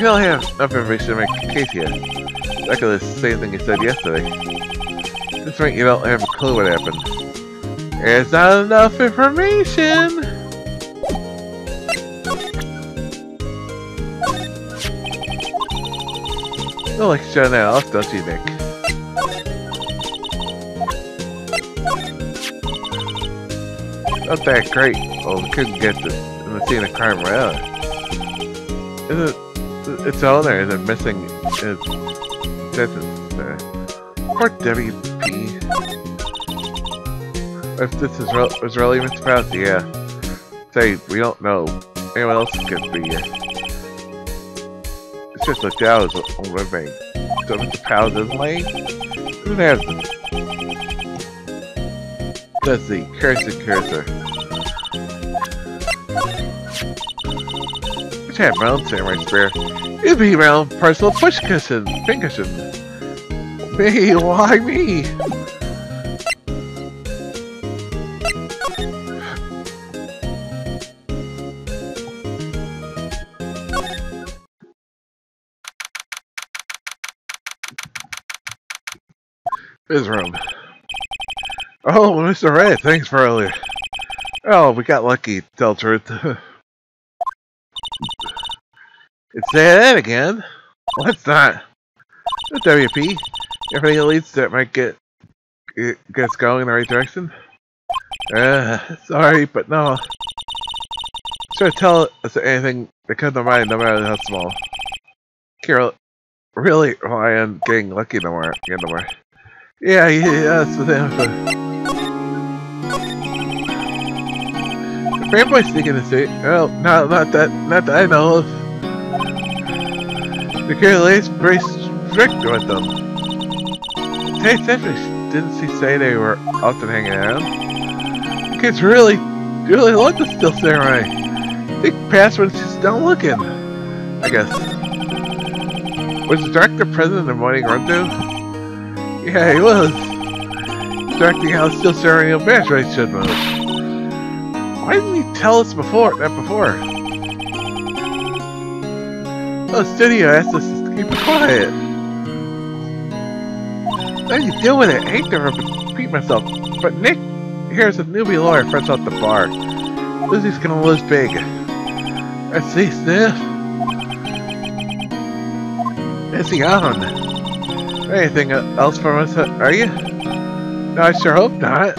don't have enough information to make a case yet. Exactly the same thing you said yesterday. At this point, you don't have a clue what happened. There's not enough information! You don't like showing that off, don't you, Nick? Not that great. Well, we couldn't get this in the scene of crime around. Its owner is missing his sentence. Poor WP. If this is really Mr. Prowse, yeah. Say, we don't know. Anyone else could be here. It's just like that was a living. So Mr. Prowse isn't late? Who has this? Let's see, cursor. I should have my own samurai spear. It'd be my own personal pin cushion. Me, why me? His room. Oh, Mr. Ray, thanks for earlier. Oh, we got lucky, to tell the truth. It's that again. Let's not. The WP. Everything that leads to it might gets going in the right direction. Sorry, but no. Sure, tell us anything that comes to mind, no matter how small. Carol, really rely on getting lucky no more. Yeah, that's what happened. Fanboy sneaking the street. Oh, no, not that I know of. The girl is pretty strict with them. Today's century, didn't she say they were often hanging out? The kids really like the Steel Samurai. They pass when she's not looking, I guess. Was the director present in the morning run through? Yeah, he was. Directing how the Steel Samurai match race should move. Why didn't he tell us before? Oh, the studio asked us to keep it quiet. What do you do with it? I hate to repeat myself, but Nick here's a newbie lawyer fresh off the bar. Lizzie's gonna lose big. I see, Sniff. Is he on? Anything else from us, are you? No, I sure hope not.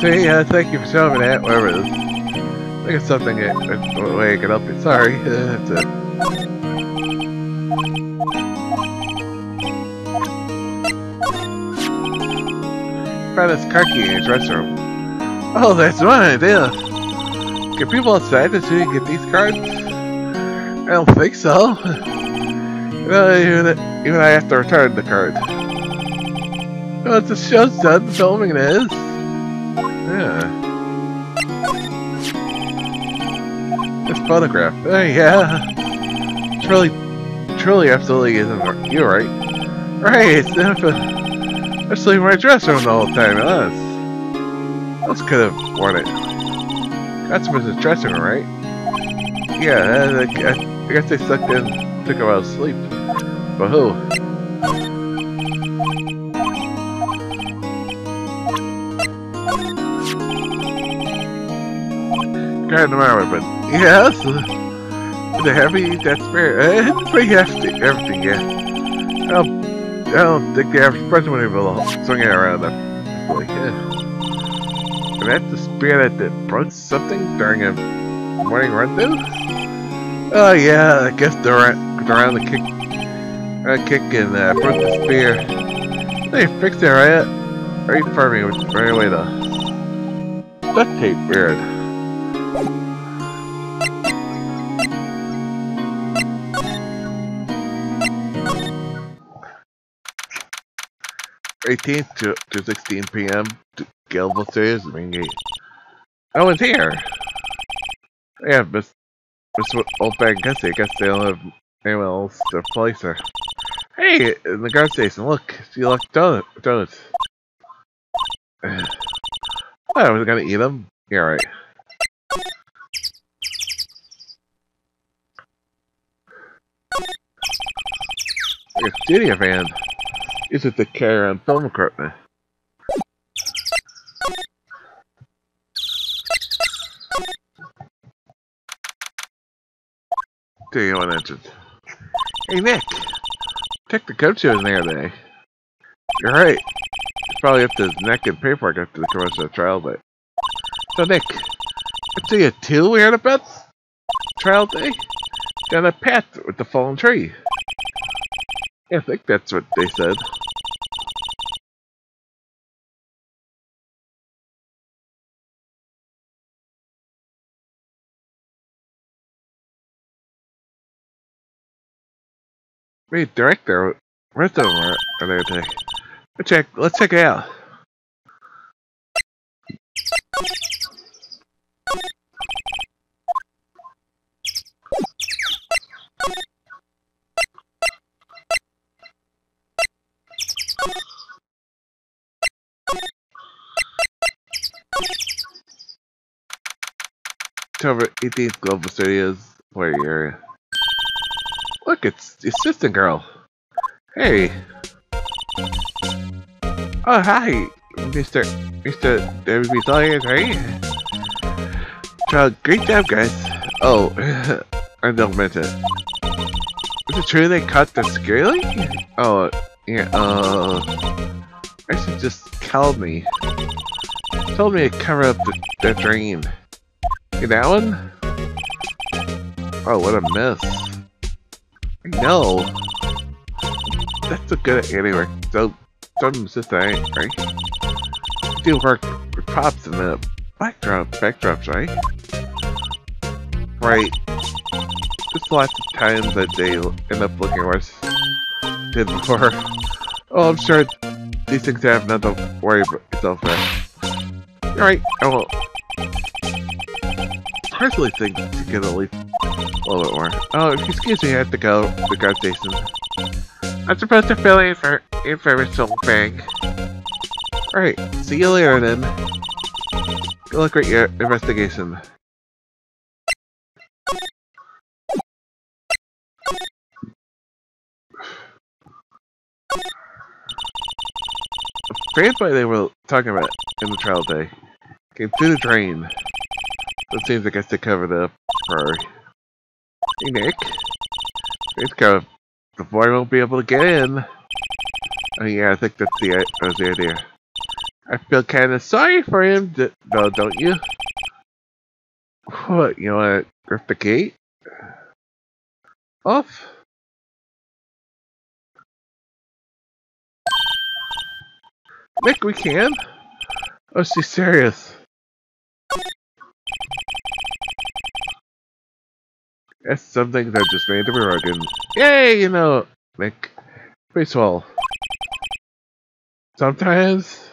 See, yeah, thank you for showing me that, whatever it is. I think it's something that way I can help you. Sorry, that's it. Found this Karki in his restroom. Oh, that's my idea! Can people outside to see you get these cards? I don't think so. No, even I have to return the card. Once the show's done filming, it is. Yeah. This photograph. Oh, yeah. It's truly, absolutely isn't you, right? Right, it's not actually my dress on the whole time. Else could have worn it. That's what's the dressing room, right? Yeah, I guess they sucked in, took a while to sleep. But who? Tomorrow, but yes, the heavy that's fair. It's pretty hefty, everything, yeah. I don't think the average person would even swing it around them. Like, yeah. And that's the spirit that broke something during a morning run-through? Oh, yeah, I guess the round kick and broke the spear. They fixed it right for me, which right away, though. Duct tape, weird. To 16 p.m. to Gilbo Studios, Main Gate. I was here! Yeah, Miss Oldbag Gussie, I guess they don't have anyone else to replace her. Hey, in the guard station, look! She left donuts. Oh, I was gonna eat them? Yeah, right. Like a studio van. Is it the carry around film equipment? There you go, entrance. Hey, Nick! Check the coach in there today. You're right. He's probably up to his neck in paperwork after the commercial trial day. So, Nick, I see you too weird about trial day? Down a path with the fallen tree. Yeah, I think that's what they said. Wait, director, where's the rest of them are there today? Let's check it out. Over 18th Global Studios, where you're Look, it's the assistant girl. Hey. Oh, hi, Mr. There's me talking, right? Child, great job, guys. Oh, I don't meant it. Is it true they caught the scaly? Oh, yeah, Arson just called me. Told me to cover up the drain. Hey, that one? Oh, what a mess. No. That's a good at any work. Don't insist on it, right? Do work with props in the backdrops, right? Right. Just lots of times that they end up looking worse than before. Oh, I'm sure these things have nothing to worry about yourself with. You're right, I won't personally think to get at least a little bit more. Oh, excuse me, I have to go to guard station. I'm supposed to fill in for informational bank. Alright, see you later then. Good luck with your investigation. That's why they were talking about in the trial day. Came through the drain. It seems like I still covered up for. Hey Nick, it's kind of the boy won't be able to get in. Oh yeah, I think that was the idea. I feel kind of sorry for him, though, don't you? What? You want to grip the gate? Off. Nick, we can? Oh, she's serious. That's some things I just made to be broken. Yay, you know, Nick. First of all, sometimes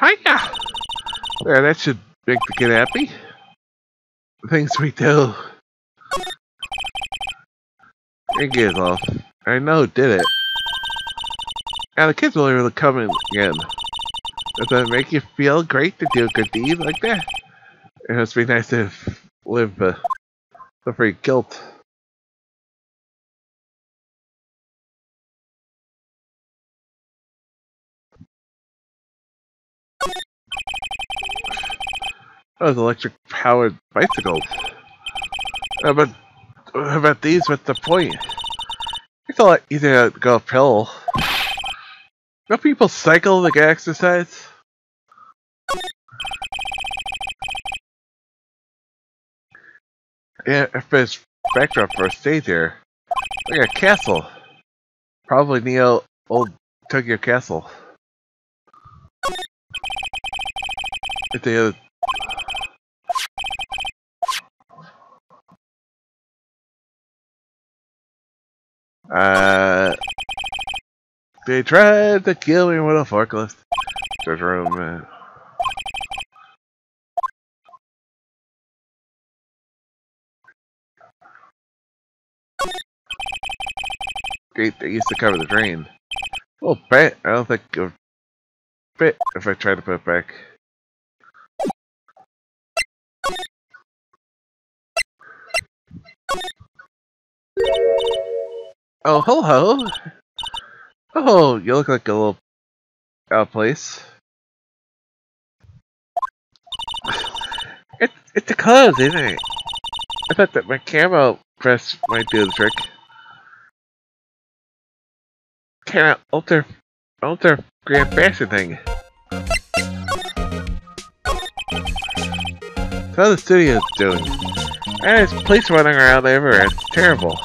hiya! There, that should make the kid happy. The things we do. It gets off. I know, did it. Now the kids will really come in again. Does that make you feel great to do a good deed like that? It must be nice to live the free guilt. Those electric-powered bicycles. But these? What's the point? It's a lot easier to go uphill. Don't people cycle to get exercise? Yeah, if there's backdrop for a stage here. Look at a castle. Probably Neo Tokyo Castle. If they had they tried to kill me with a forklift. There's room, man. They used to cover the drain. Well, bet I don't think it would fit if I tried to put it back. Oh, hello! Oh, you look like a little out of place. It's the clothes, isn't it? I thought that my camo press might do the trick. Kind of ultra grand fashion thing. That's how the studio's doing. There's police running around everywhere. It's terrible.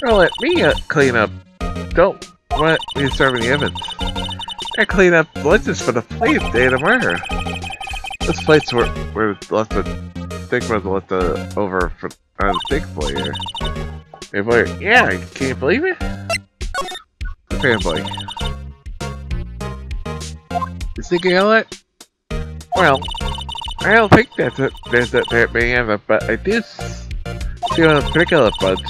Don't let me clean up. Don't want me to serve any evidence. I clean up lunches for the police day tomorrow. This place where lots of stigmas left over for on the stickboy here. Hey boy, yeah, can you believe it? The fanboy. You thinking all that? Well, I don't think that may happen, but I do see one particular bunch.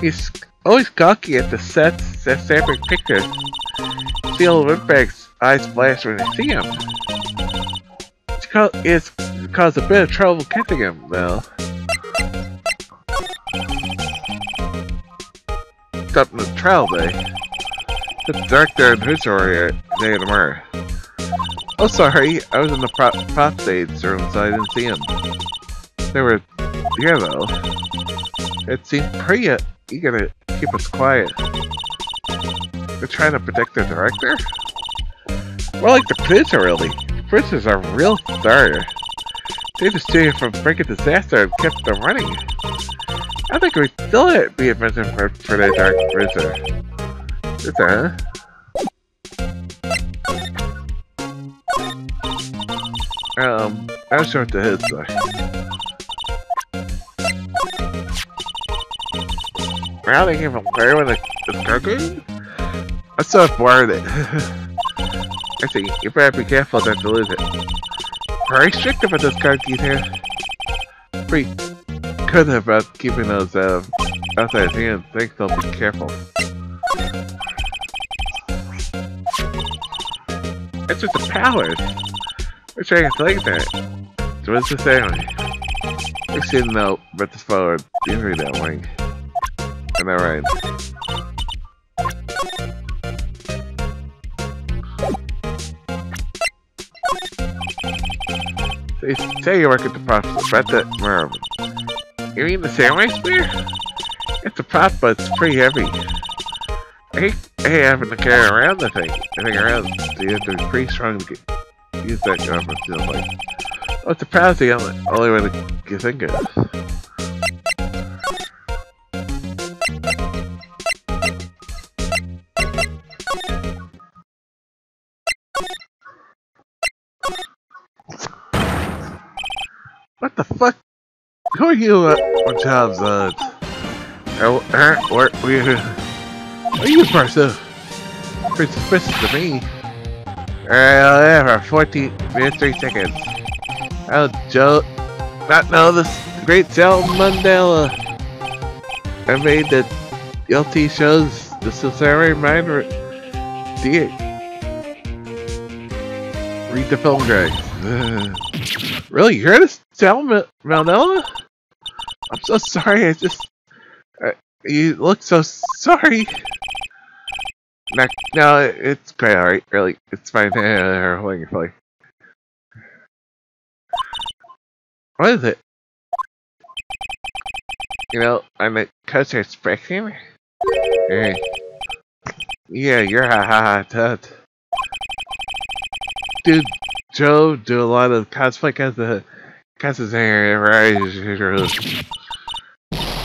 He's Always cocky at the sets, sampling pictures. Steel Wimpag's eyes flash when they see him. It's caused a bit of trouble catching him, though. Up in the trial day. It's dark there in his area day tomorrow. Oh, sorry, I was in the prop stage room, so I didn't see him. They were here, though. It seemed pretty eager to keep us quiet. They're trying to protect the director? More like the producer, really. Producers are real starter. They just stayed here from freaking disaster and kept them running. I think we still had to be a mention for the Dark Bruiser. It's a I was short to his though. Wow, they gave a player with a cooking? I still have more in it. I see, you better be careful not to lose it. Very strict about those card keys here. Pretty good about keeping those outside hands. I think they'll be careful. It's with the powers. We're trying to like that. So what's the ceremony? We should know, but this forward. You heard that wing. And that right. They say you work at the prop, but that merman. You mean the samurai spear? It's a prop, but it's pretty heavy. I hate having to carry around the thing. So you have to be pretty strong to get, use that gun from steel like. Oh, it's a prop, the only way to get think of Who are you? What job's that? What are you person? Pretty suspicious to me. Alright, for 14 minutes, 3 seconds. I'll not know this great Sal Mandela. I made the LT shows the Cesare Minor. Read the film, Greg. Really? You heard this? Sal Mandela? I'm so sorry, I just... you look so sorry! No, it's quite alright, really. It's fine. What is it? You know, I'm a concert spectator? Hey. Yeah, you're ha-ha-ha-tut. Dude, Joe do a lot of cosplay as a...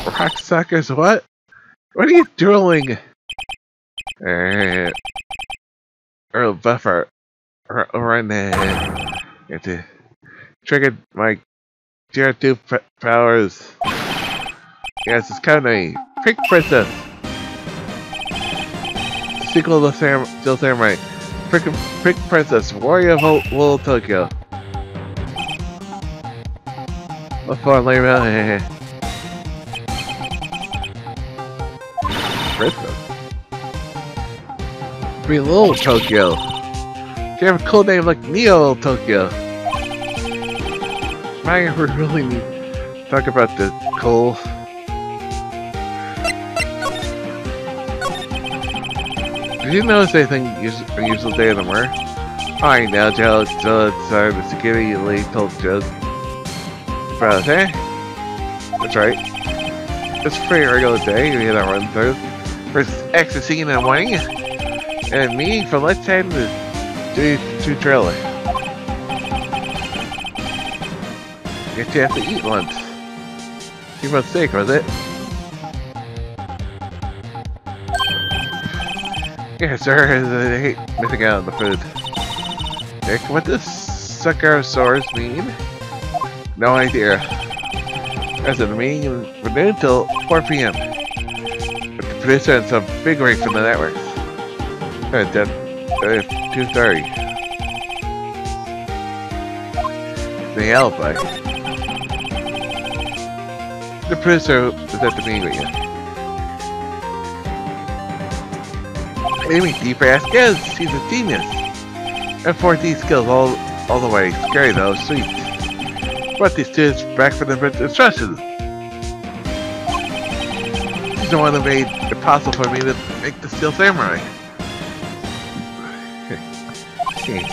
Rock suckers, what? What are you doing? Earl Buffer, run there. Triggered my GR2 powers. Yes, it's coming. Pink Princess. Sequel to Steel Samurai. Pink Princess, Warrior of Little Tokyo. What's fun, lame out here? Princess? Be Little Tokyo. They have a cool name like Neo Tokyo. Maya, we really need to talk about the coal. Did you notice anything unusual day of the murder? I know, Joe. So sorry, the security lady told Joe. That's right. It's a pretty regular day. We had a run through. First ecstasy and wing, and me from left hand to trailer. Get you have to eat lunch. You must steak, was it? Yeah, sir. I hate missing out on the food. Nick, what does succosaurus mean? No idea. As of the meeting from noon till 4 PM. With the producer and some big rig from the network. And then 2:30. The alibi. The producer was at the meeting again. Maybe D. Vasquez, she's a genius. And 4D skills all the way. Scary though, sweet. Brought these students back for the instructions. She's the one that made it possible for me to make the Steel Samurai. Okay.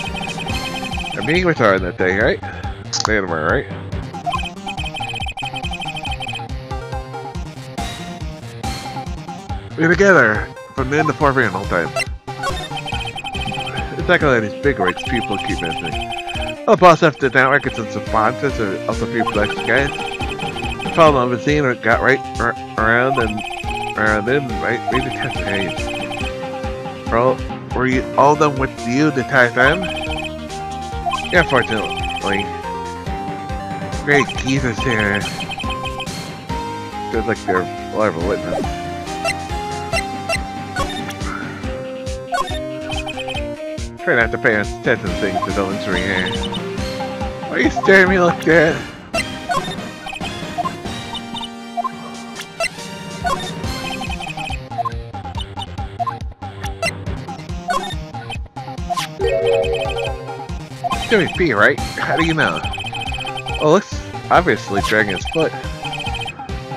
I'm meeting with her on that day, right? Later, right? We're together from noon to 4 p.m. all time. It's not gonna let these big rights people keep missing. I'll boss off the network and some sponsors or also a few collections, guys. The problem I've seen got right around and around in, right? We just have to were all of them with you the entire time? Yeah, fortunately. Great geezers here. Feels like they're all over witness. Try not to pay attention to things that don't injure your hair. Why are you staring at me like that? It's gonna be right? How do you know? Well, it looks obviously dragging his foot.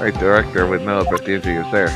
Right director would know about the injury is there.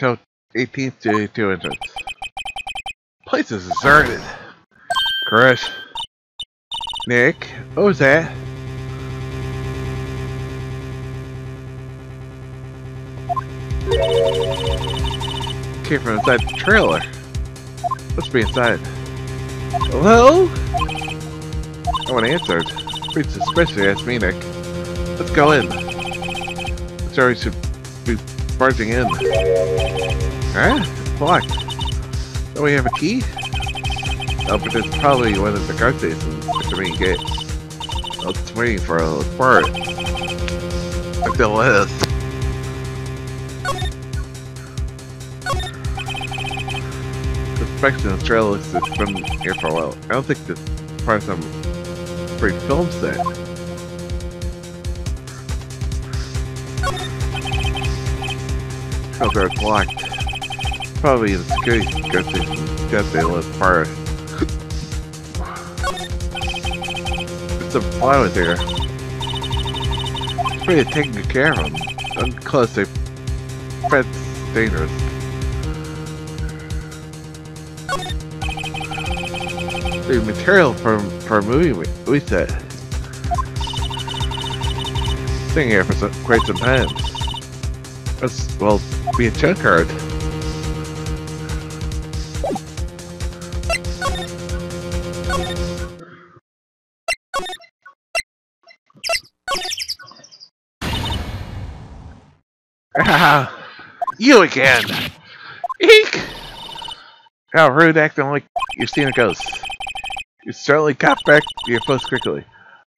So 18th to 2 entrance. Place is deserted. Chris. Nick, what was that? Came from inside the trailer. Must be inside. Hello? No one answered. Pretty suspicious, asked me, Nick. Let's go in. Sorry, should be barging in. Huh? It's locked. Don't we have a key? Oh, but there's probably one of the guard stations to be get. I was waiting for a look for it. I feel this. Inspection of the trail looks like it's been here for a while. I don't think this is part of some free film set. Oh, they're blocked. Probably the security guard station. Guess they live far. There's some flowers here. It's pretty taking good care of them. Unclose, they fence dangerous. The material for a movie we set. Staying here for quite some time. That's, well, be a chunk card. Ah, you again! Eek! How rude, acting like you've seen a ghost. You certainly got back to your post quickly.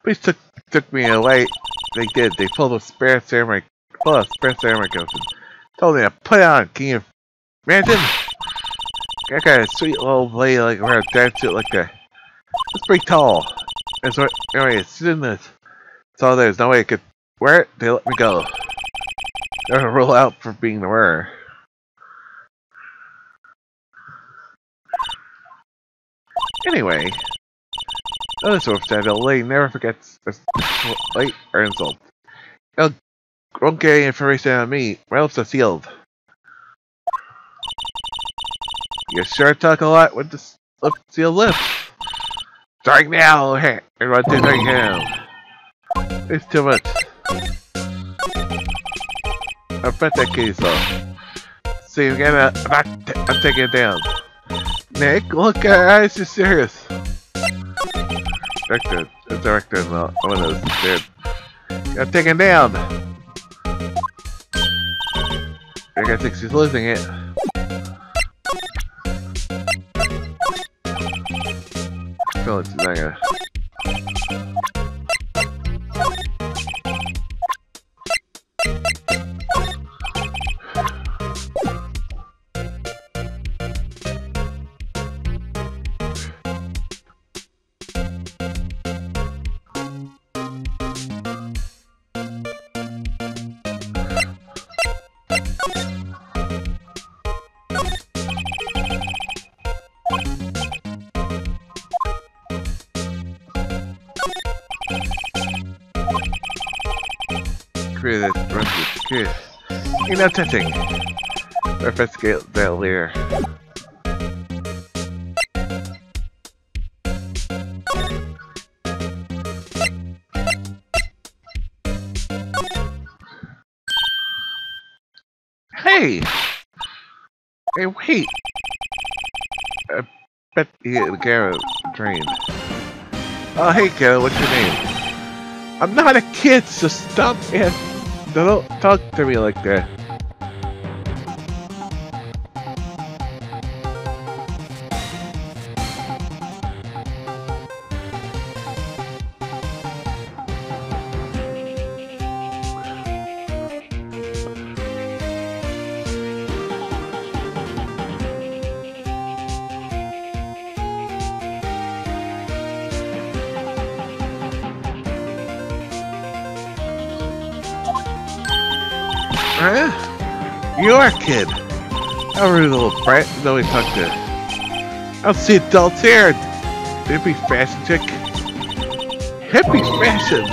Police took me away. They did. They pulled a spare samurai costume. Told me to put it on. Can you imagine? I got a sweet little lady like wearing a dad suit like that. It's pretty tall. As soon as I saw there's no way I could wear it, they let me go. They're gonna roll out for being the wearer. Anyway, Other sources said that Lady never forgets a slight or insult. Don't get any information on me. My lips are sealed. You sure talk a lot with the sealed lips. Strike now, hey! Everyone take right now. It's too much. I bet that case though. See, again, I'm taking it down. Nick, look at her eyes, she's serious. Director, it's director in the windows, dude. I'm taking it down. That guy thinks she's losing it. I feel it's not gonna... You're not touching. Or investigate that later. Hey! Hey, wait! I bet you hit the camera drained. Oh, hey, kid, what's your name? I'm not a kid, so stop it! Don't talk to me like that. You're a kid. How rude, little brat. No, we talked to. I don't see adults here. Hippie fashion chick. Hippie fashion.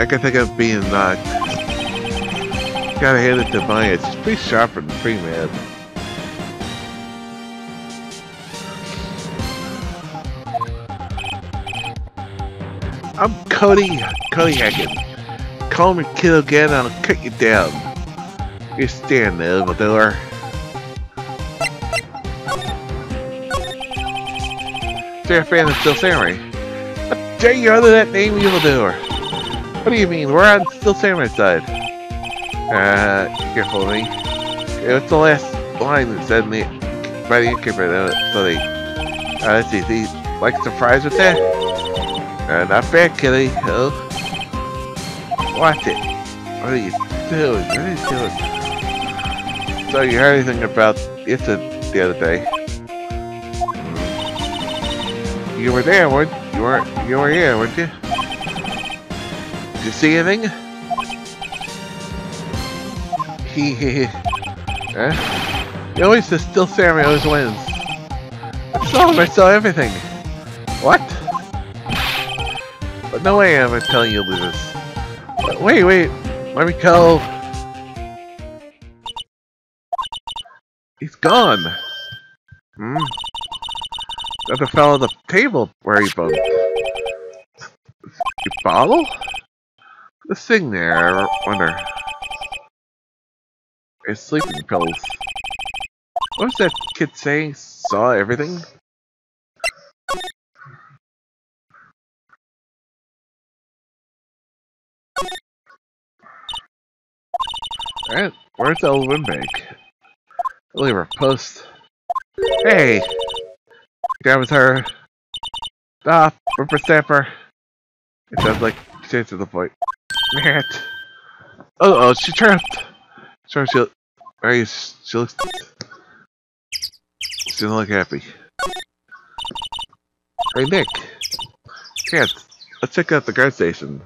I can think of being knocked. Gotta hand it to Maya. She's pretty sharp and pretty mad. I'm Cody Hackins. Call me kid again, and I'll cut you down. You stand there, but they are. They're a fan of Steel Samurai. How dare you utter that name, evildoer? What do you mean? We're on Steel Samurai's side. Careful me. What's the last line that said me by the innkeeper? So they, let's see, he likes the fries with that? Not bad, kitty. Oh. Watch it. What are you doing? What are you doing? So you heard anything about incident the other day? You were there, weren't you? You were here, weren't you? Did you see anything? He. Huh? You always the Steel Samurai always wins. I saw everything. What? But no way am I telling you losers. Wait. Let me go. He's gone! Hmm? Another fellow at the table where he bumped. A bottle? This thing there, I wonder. His sleeping pills. What was that kid saying? Saw everything? Alright, where's the old windbag? Leave her post. Hey! That was her. Ah, ripper snapper. It sounds like she's to the point. Man. Uh oh, she tripped. Sure, she doesn't look happy. Hey, Nick. Chance, let's check out the guard station.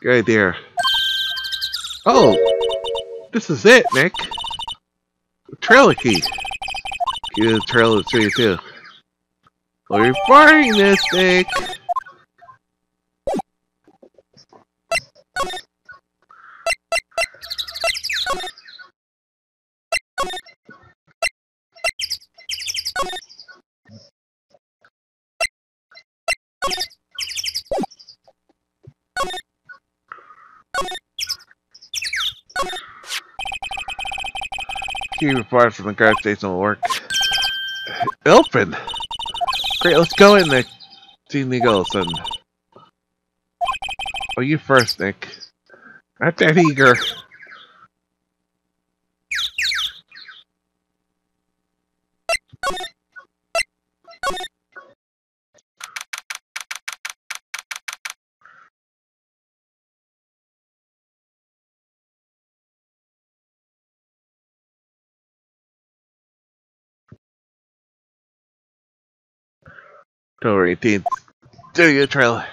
Good idea. Oh! This is it, Nick! The trailer key! You did a trailer 3 too. We're firing this thing! Keep far from the guard station will work. Open! Great, let's go in there. See the goals and. Oh, you first, Nick. Not that eager. October 18th. Do your trailer.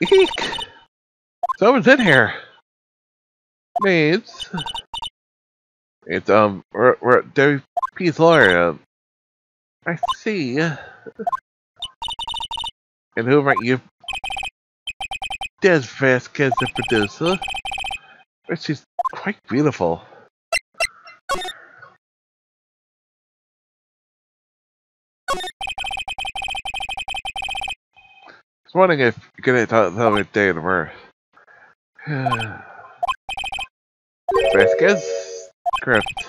Eek! Someone's in here. Maids. It's, we're WP's lawyer. I see. And who might you? Des Vasquez, the producer. But she's quite beautiful. I was wondering if you could tell me the day and where. Vasquez? Script.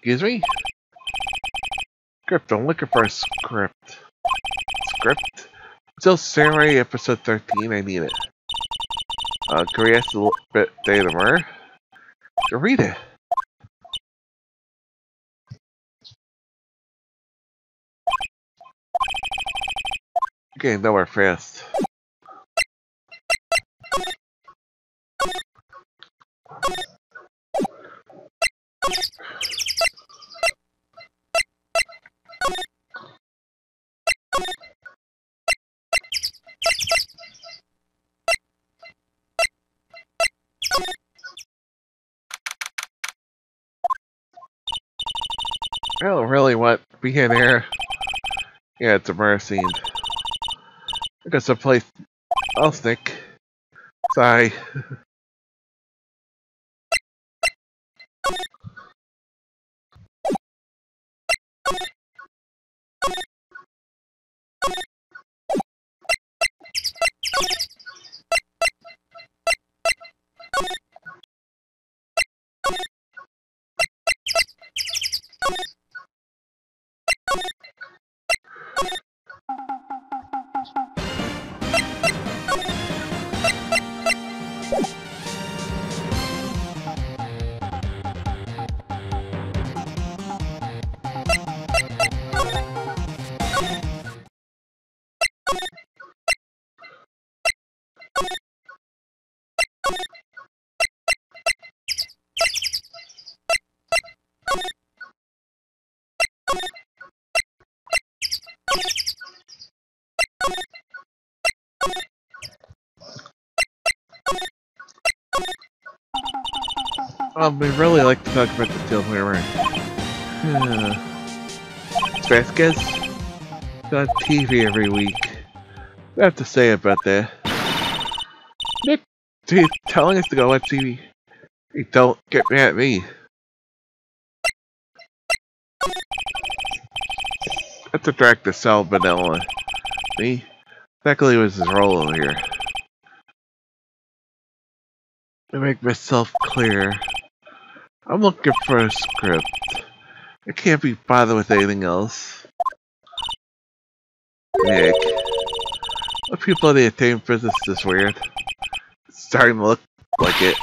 Excuse me? Script, I'm looking for a script. Script? Still Samurai episode 13, I need it. Can we ask the day and where? Go read it. Okay, nowhere fast. I don't really want to be in here. Yeah, it's a murder scene. I guess I'll play I'll stick. Sigh. We really like to talk about the Tales of Spira. Vasquez? It's on TV every week. What I have to say about that? Nick, he's telling us to go watch TV. Hey, don't get mad at me. Let's attract the salmonella. See? Exactly was his role over here. To make myself clear. I'm looking for a script. I can't be bothered with anything else. Nick. The people in the entertainment business is just weird. It's starting to look like it.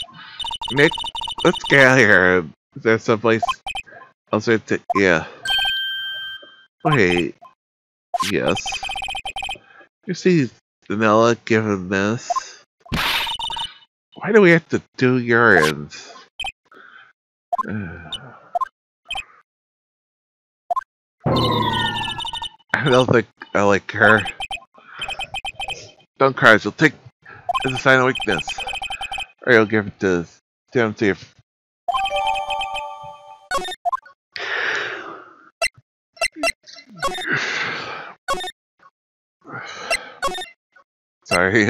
Nick, let's get out of here. Is there someplace else I to? Yeah. Wait. Yes. You see Vanilla giving this? Why do we have to do urines? I don't think I like her. Don't cry, she'll take as a sign of weakness. Or you'll give it to Sam. Sorry.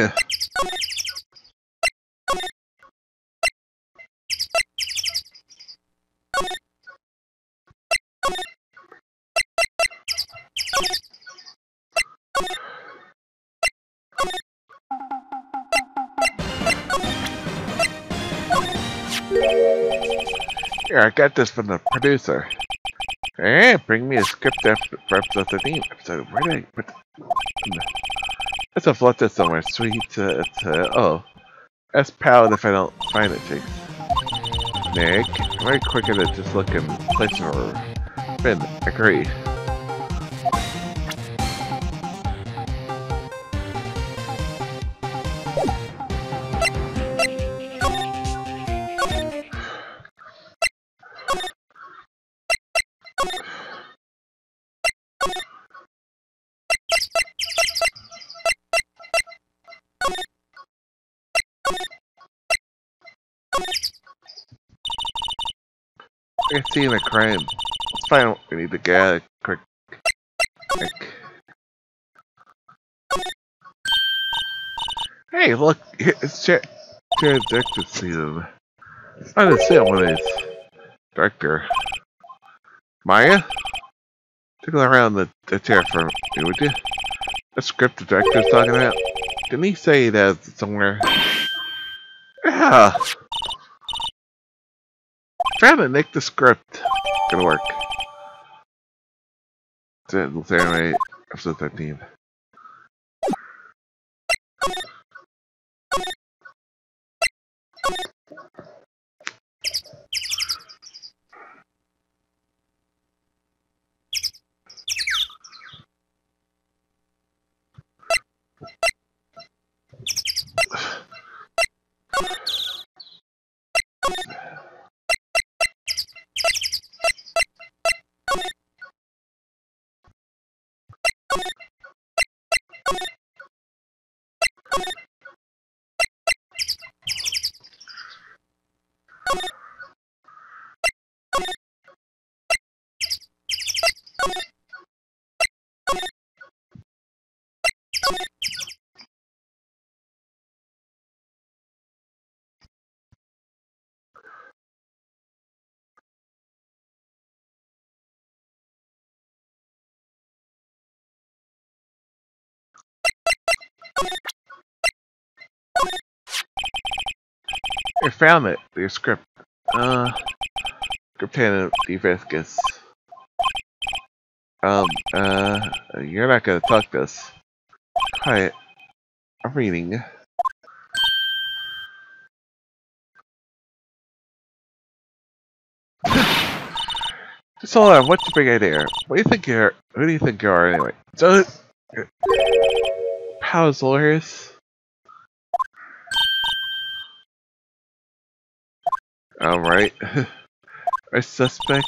Here, I got this from the producer. Hey, bring me a script after the theme episode. Where did I put the... It's a flutter somewhere. Sweet. Oh, that's Palette if I don't find it, Jake. Nick, I'm very quick at it, just look in place or Finn. Agree. I see in a crime. It's fine, we need to get a quick. Hey, look, it's Jared Director season. I didn't see him when he's director. Maya? Tickle around the chair for me, would you? The script the director's talking about? Didn't he say that somewhere? Yeah! Found it, Nick, the script. Gonna work. Steel Samurai, episode 13. I found it. The script. Script handed Des Vasquez. You're not gonna talk this. Quiet. I'm reading. Just hold on. What's the big idea? What do you think you're? Who do you think you are anyway? So, how's lawyers? Alright. I suspect.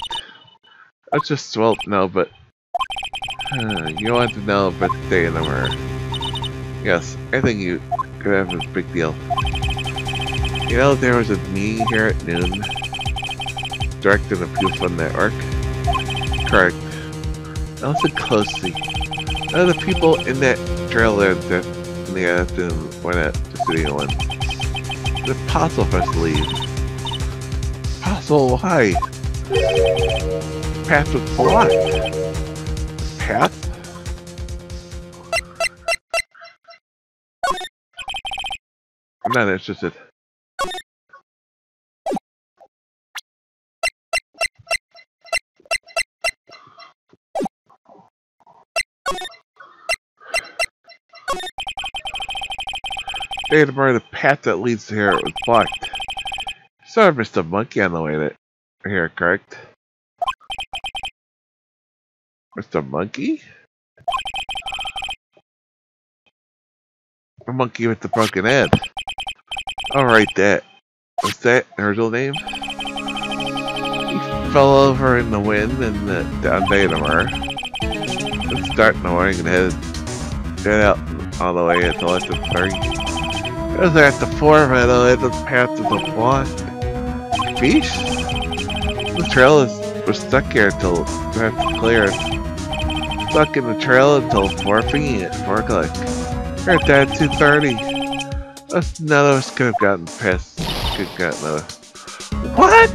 I just well no, but you want to know about the day in the mirror. Yes, I think you could have a big deal. You know there was a meeting here at noon. Directed a few from the network. Correct. I listened closely. None of the people in that trailer that in the afternoon went out to studio one. It's impossible for us to leave. Possible why? Path of what? Path? I'm not interested. They had to burn the path that leads to here. It was blocked. So I missed a monkey on the way to here, correct? Mr. Monkey? A monkey with the broken head. Alright, that. Was that her real name? He fell over in the wind and the down day of the mirror. Let's start in the morning and head out all the way until it's 3. It was at the 4, but I don't the path to the plot. Beach? The trail was stuck here until that's clear. Stuck in the trail until 4 p.m. 4 o'clock. Her dad 230. Nellis could have gotten pissed. Could have gotten what?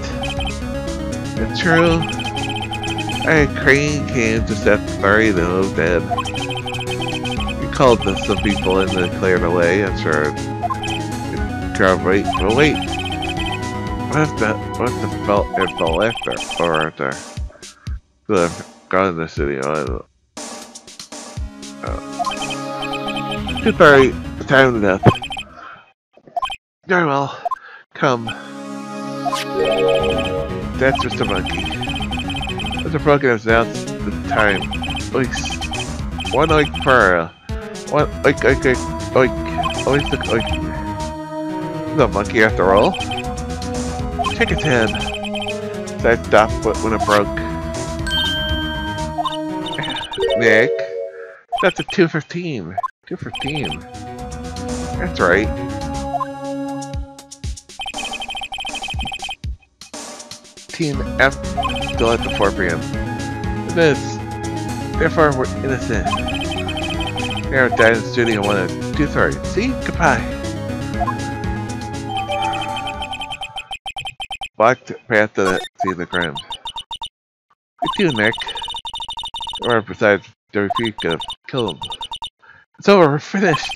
It's true. I had Crane came just after 30 and I was dead. You called this some people and then cleared away. I'm sure. Drove right. But wait. What if the belt and fall after? Or after? Could have gone in the city. I don't know. 2:30, time to death. Very well, come. That's just a monkey. Mr. Broken has announced the time. Oink. One oink per. One oink oink oink oink. Always look oink. No monkey after all. Check its head. So I stopped when it broke. Nick. That's a 2:15. 2:15. That's right. Team F still at the 4 PM. It is. Therefore, we're innocent. Now died in studio 1 at 2:30. See? Goodbye. Blocked path to the ground. You do, Nick. Or besides, WP could have killed him. It's over, we're finished!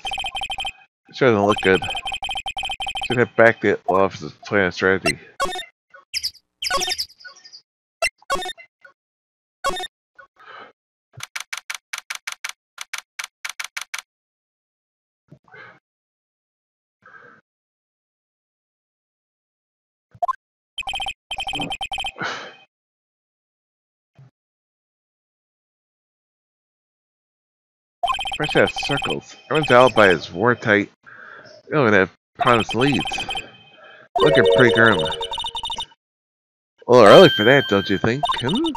It sure doesn't look good. Should head back to the office's plan and strategy. First have circles. Everyone's alibi is watertight. Oh, and that promised leads. Looking pretty grim. A little early for that, don't you think? Hmm?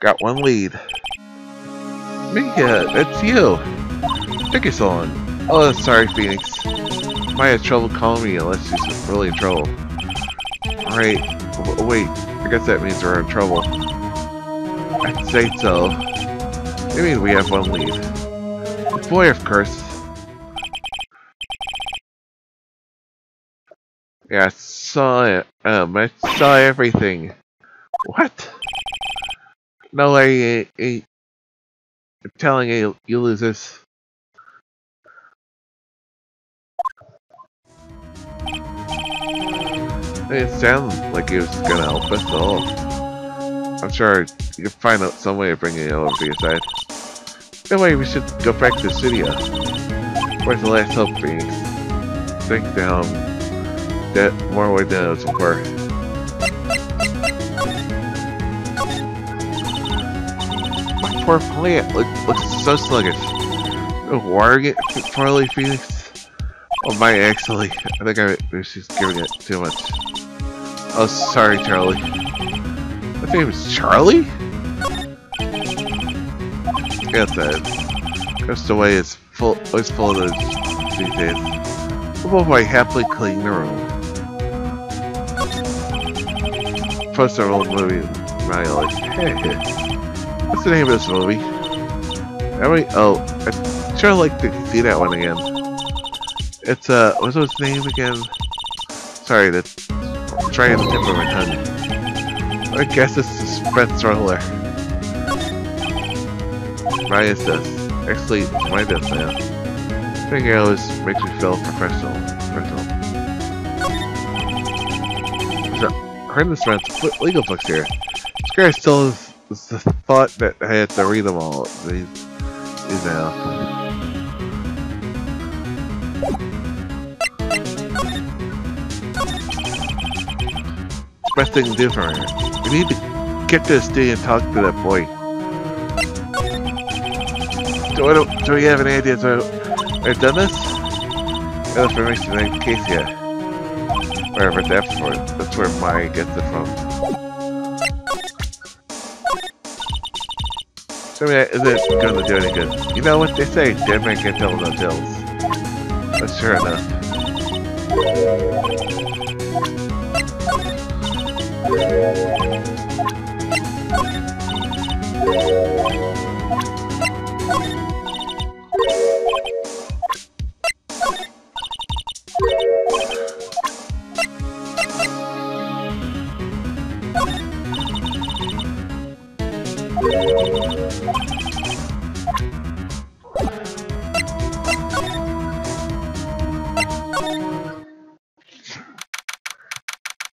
Got one lead. Mika, that's you! Took you so long. Oh, sorry, Phoenix. Might have trouble calling me unless she's really in trouble. Alright, wait. I guess that means we're in trouble. I'd say so. I mean, we have one lead. Boy, of course. Yeah, I saw it. I saw everything. What? No way. I'm telling you, you lose this. It sounds like he was gonna help us all. I'm sure you can find out some way of bringing it over to your side. Anyway, we should go back to the studio. Where's the last hope, Phoenix? Think that more way than it was before. My poor plant looks so sluggish. Watering it poorly, Phoenix? Oh my, actually. I think she's giving it too much. Oh, sorry, Charlie. My name is Charlie? Get that. Just away is full. Always full of those details. We'll probably happily clean the room. Post our old movie. My like, hey, what's the name of this movie? Oh, I'd sure like to see that one again. It's what's its name again? Sorry, that's trying to tip of my tongue. I guess it's Suspense Roller. Why is this? Actually, why does that? I think it always makes me feel professional. I heard this around legal books here. Scared still is the thought that I had to read them all. These now. It's the best thing to do for me. We need to get to the studio and talk to that boy. Do we have any ideas about where I've done this? The information in case here. Wherever that's where Maya gets it from. So that isn't gonna do any good. You know what they say, dead men can't tell no tales. But sure enough.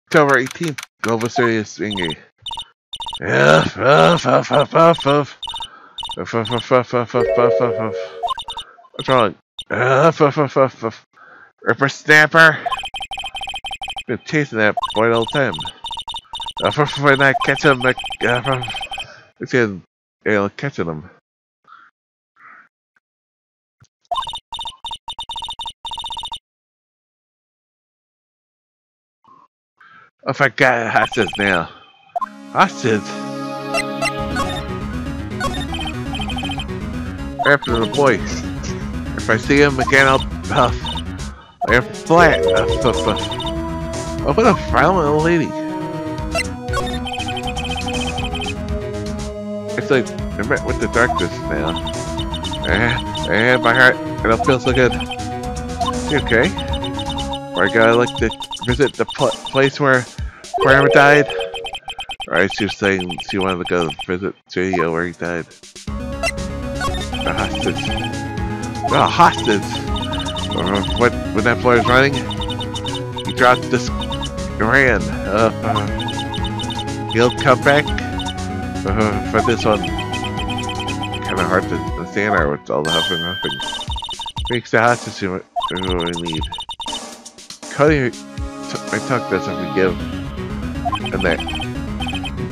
October 18th, Global Series Swingy. What's wrong? Ripper Snapper! Been chasing that boy all the time. When I catch him, I'll catch him. I forgot hostage now. Hostage? After the boys. If I see him again, I'll puff. I'm flat. Open a violent old lady. It's like I met with the darkness now. And my heart, I don't feel so good. You okay? Or I gotta like to visit the place where Grandma died. Alright, she was saying she wanted to go visit J.O. where he died. The hostage. What a hostage! What, when that floor is running? He dropped this... ran. He'll come back? For this one. Kinda hard to stand her with all the huffing and huffing. Makes the hostage we need. Cody, my talk doesn't forgive. And that.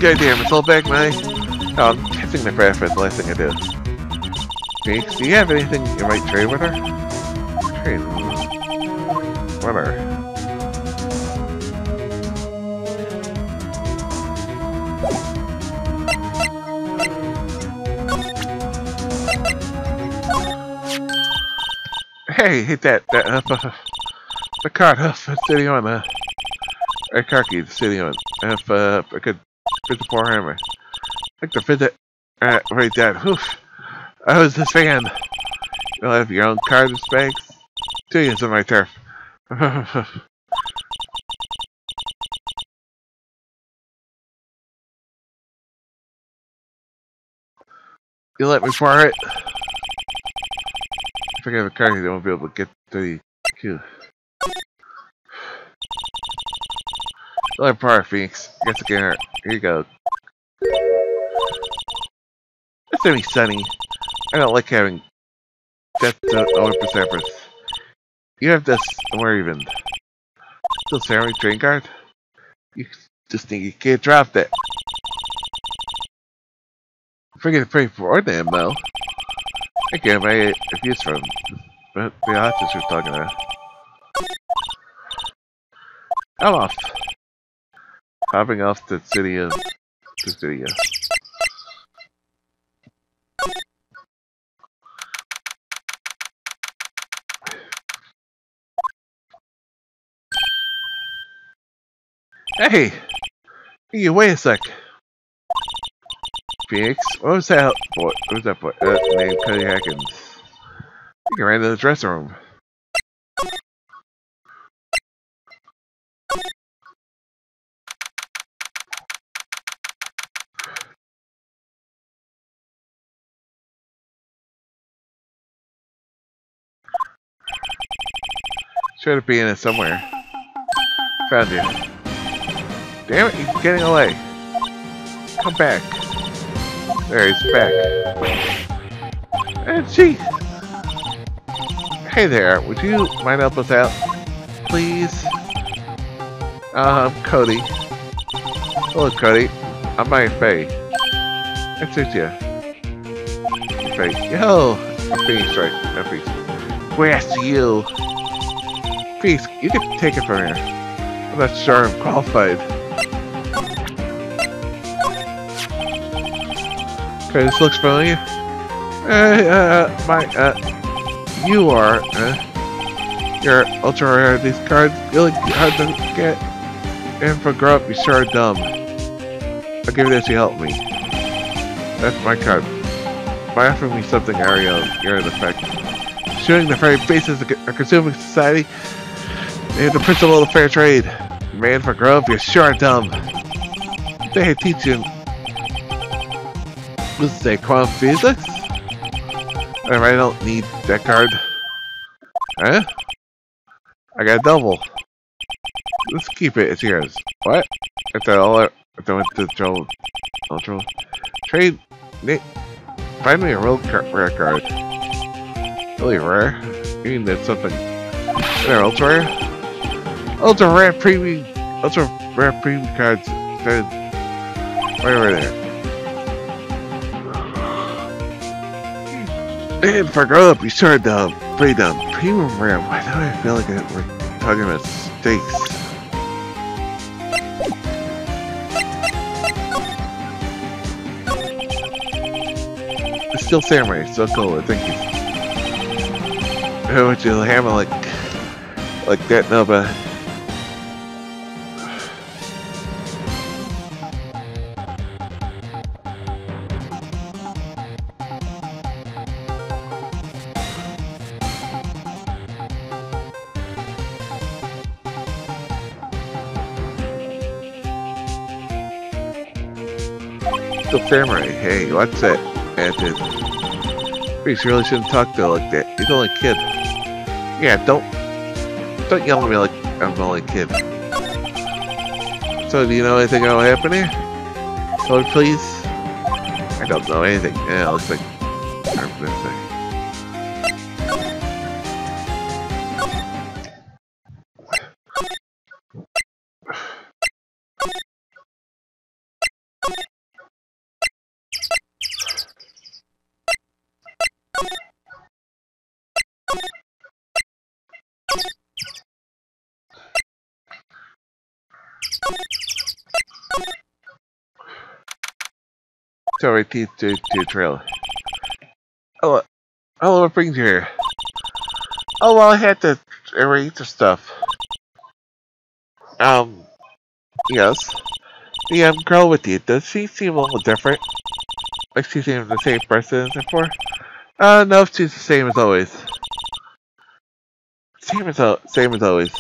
Goddamn, it's all back, man. Oh, I'm catching the breath for the last thing I do. Phoenix, do you have anything you might trade with her? Trade with her. Hey, hit that the card, city on, Karki, the city on. I could with the poor hammer. I like to fit that right down. Oof. I was this fan. You'll have your own card and spags. 2 years on my turf. You let me for it? If I have a card, they won't be able to get to the queue. You'll have power, Phoenix. Get the camera. Here you go. It's gonna be sunny. I don't like having death to Olympus. You have this, and we're even. Still Samurai train guard? You just think you can't drop that. Forget to pray for them, though. I can't make abuse from them. But the hostage we're talking about. I'm off. Hopping off the city of the city. Hey! Hey, wait a sec. Phoenix, what was that boy? What was that boy? Named Cody Hackins. I think I ran to the dressing room. Should have been in it somewhere. Found you. Damn it, he's getting away. Come back. There, he's back. And she. Hey there, would you mind help us out? Please? I'm Cody. Hello, Cody. I'm Maya Fey. I suit you. Fey. Yo! I'm Phoenix, right? I'm Phoenix. Where's you? Please, you can take it from here. I'm not sure I'm qualified. Okay, this looks familiar. You are, your ultra rare. These cards really hard to get. And for grow up, you sure are dumb. I'll give it this, you help me. That's my card. By offering me something I already own, you're in effect. Shooting the very basis of our consuming society. And the principle of the fair trade. Man for growth, you're sure dumb. They teach you. This is a quantum physics? I don't need that card. Huh? I got a double. Let's keep it. It's yours. What? After I went to the troll. Trade. Find me a real rare card. Really rare? You mean that's something. They're ultra rare? Ultra rare premium cards. Right over there. Man, for growing up, you started to play the premium rare. Why do I feel like we're talking about stakes? Steel Samurai, so cool, thank you. How would you hammer like that, Nova? Steel Samurai, hey, what's that? Anton. You really shouldn't talk to her like that. He's only a kid. Yeah, don't yell at me like I'm only a kid. So do you know anything that'll happen here? Lord, please? I don't know anything. Yeah, it looks like I'm sorry, to your trailer. Oh, what brings you here? Oh, well, I had to erase the stuff. Yes. The girl with you, does she seem a little different? Like she seems the same person as before? No, she's the same as always. Same as always.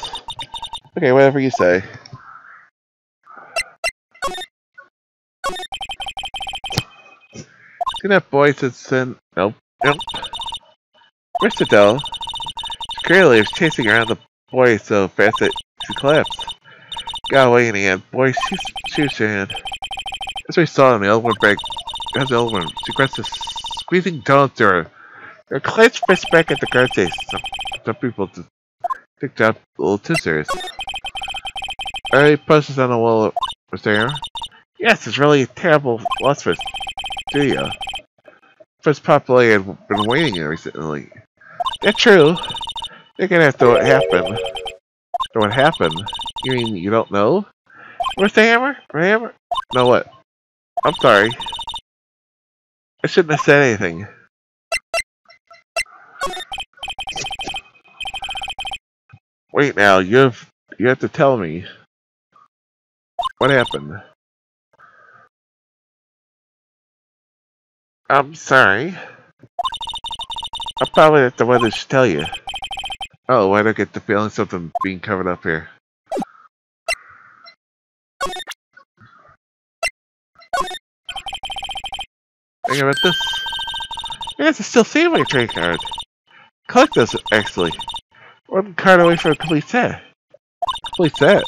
Okay, whatever you say. Seen that boy since then? Nope. Where's the doll? Clearly, was chasing around the boy so fast that she collapsed. Got away in the end. Boy, she was your hand. As we saw in the old one break, as the old one, she grasped a squeezing doll through her. Her clenched fist back at the guard face. Some people just picked up a little too serious. Are you posters on the wall was there? Yes, it's really a terrible loss for studio. First popular had been waiting recently. That's true. Thinking after what happened. After what happened? You mean you don't know? Where's the hammer? No, what? I'm sorry. I shouldn't have said anything. Wait now, you have to tell me. What happened? I'm sorry. I'm probably not the one that should tell you. Oh, I don't get the feeling something being covered up here. Think about this? Yeah, it's a Steel Samurai trade card. Collect this, actually. One card away from a complete set. Complete set?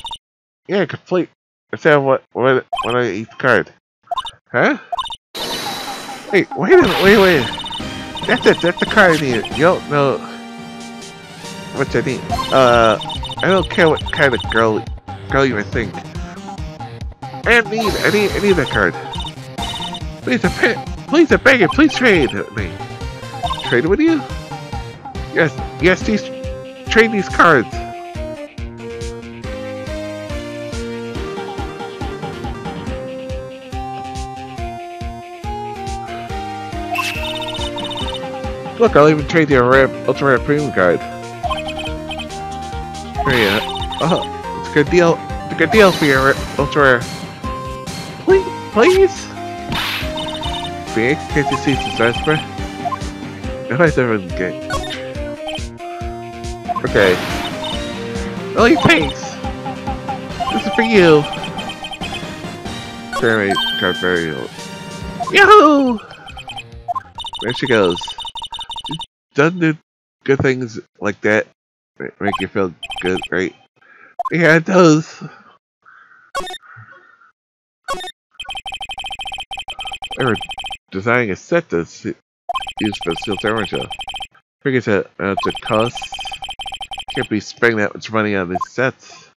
Yeah, complete. I said one on each card. Huh? Wait, wait. That's the card I need. You don't know what I need. I don't care what kind of girl you might think. I need that card. Please, I beg you, please trade with me. Trade with you? Yes, trade these cards. Look, I'll even trade you a ultra rare premium card. Here, oh, it's a good deal. It's a good deal for your ultra rare. Please. Phoenix, can't you see some stars for? No, I don't get. Okay. Oh, thanks. This is for you. Fairy card burial. Yahoo! There she goes. Doesn't do good things like that make you feel good, right? Yeah, it does. They were designing a set to use for Steel Samurai. Figures that the cost can't be spending that much money on these sets.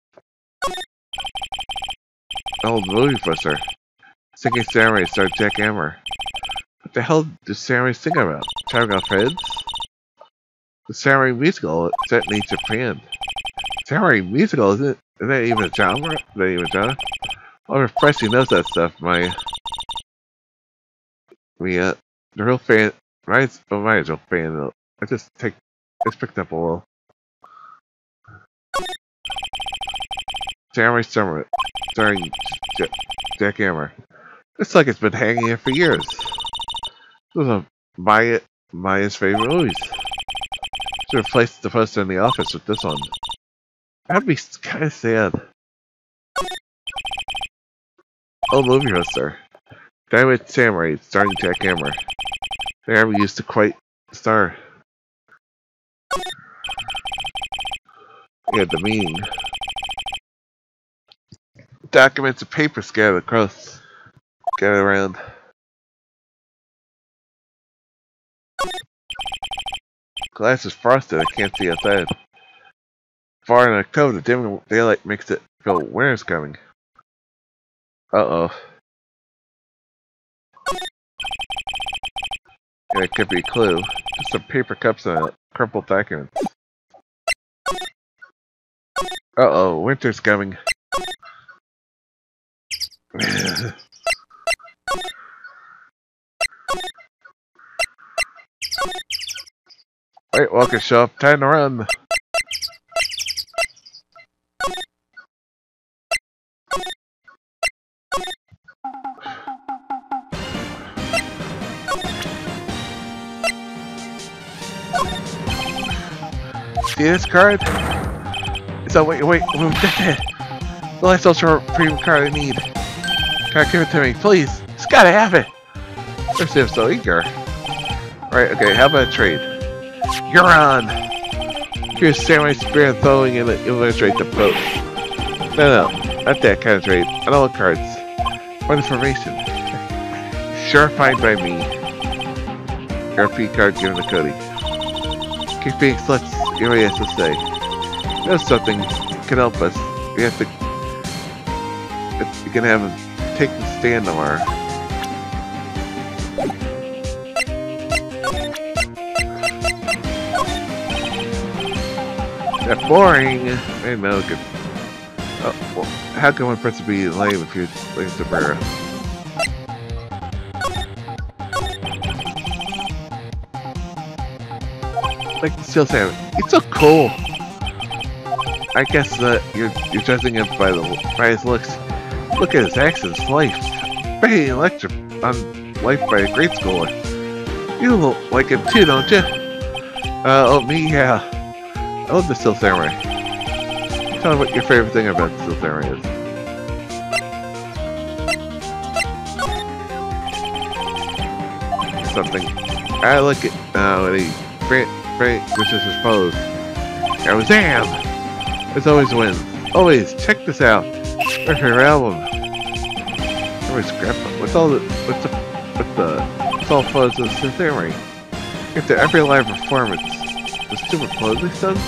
Old movie poster. Singing Samurai starred Jack Hammer. What the hell does Samurai sing about? Chopping off heads? The Samurai musical set in Japan. Samurai musical, isn't that even a genre? Is that even a genre? Well, refreshing knows that stuff, Maya. The real fan, Maya's, oh, Maya's a real fan, though. It's picked up a little. Samurai Summer, starring Jack Hammer. It's like it's been hanging here for years. Those are Maya's favorite movies. She replaced the poster in the office with this one. That'd be kind of sad. Oh, movie poster. Diamond Samurai, starring Jack Hammer. They ever used to quite star. Yeah, the meaning. Documents and paper scattered across. Scattered around. Glass is frosted, I can't see outside. Far in a cove, the dim daylight makes it feel winter's coming. Uh-oh. Yeah, it could be a clue. Just some paper cups and crumpled documents. Uh-oh, winter's coming. Alright, welcome shop, time to run! See this card? So wait, the last ultra premium card I need. Can I give it to me, please? It's gotta have it! First I'm so eager. Alright, okay, how about a trade? You're on! Here's Samurai Spira throwing in the illustrate the boat. No, not that kind of trade. I don't want cards. What information? Sure, fine by me. RP card given to Cody. Keep being sluts, you really have to say. There's something can help us. We have to. You can have him take the stand tomorrow. That's boring! Hey, no, good. Oh, well, how can one person be lame if you're lame to Burrow? Like the Steel Samurai. It's so cool! I guess that you're judging him by his looks. Look at his accents, life. Paying a lecture on life by a grade schooler. You look like him too, don't you? Oh, me, yeah. I love the Steel Samurai. Tell me what your favorite thing about the Steel Samurai is. Something. I like it. When he wishes his foes. Damn! There's always wins. Always! Check this out! Where's her album? Where's Grandpa? What's all foes of the Steel Samurai? After every live performance. The stupid clothing stuff?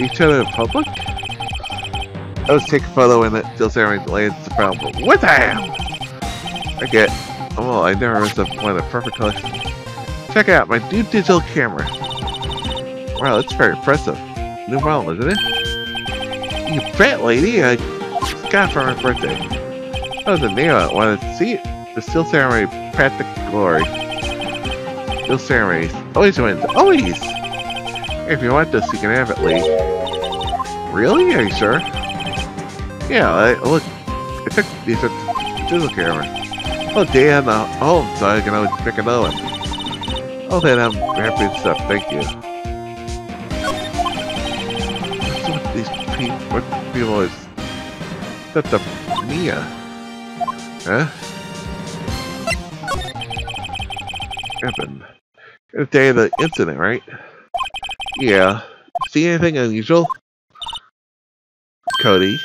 Each other in public? I was taking a photo and that Steel Samurai lands the problem. But what the hell? I get. Oh, well, I never missed up one of the perfect collection. Check out my new digital camera. Wow, that's very impressive. New model, isn't it? You bet, lady! I just got it for my birthday. That was a Neo. I wanted to see it. The Steel Samurai practical glory. Steel Samurai always wins. Always! If you want this, you can have it, Lee. Really? Are you sure? Yeah, look. I took these at the digital camera. Oh, Dan, so I can always pick another one. Oh, then I'm happy and stuff. Thank you. What's with these people? What people is. That's the Mia. Huh? Happened. The day of the incident, right? Yeah. See anything unusual? Cody.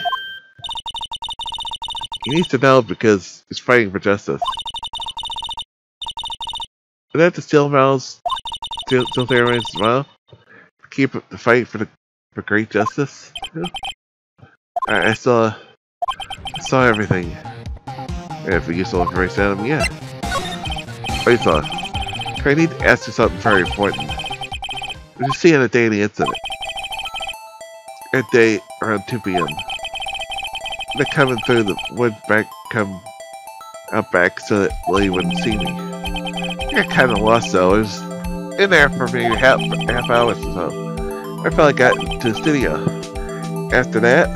He needs to know because he's fighting for justice. But that the Steel Samurai as well? To keep up the fight for great justice? Yeah. Alright, I saw everything. And if we used to look right at him, yeah. Wait, I need to ask you something very important. Did you see on the day of the incident? At day around 2 p.m. They're coming through the wood back, come out back so that Lily wouldn't see me. I got kind of lost though. I was in there for maybe half hour or so. I finally got into the studio. After that,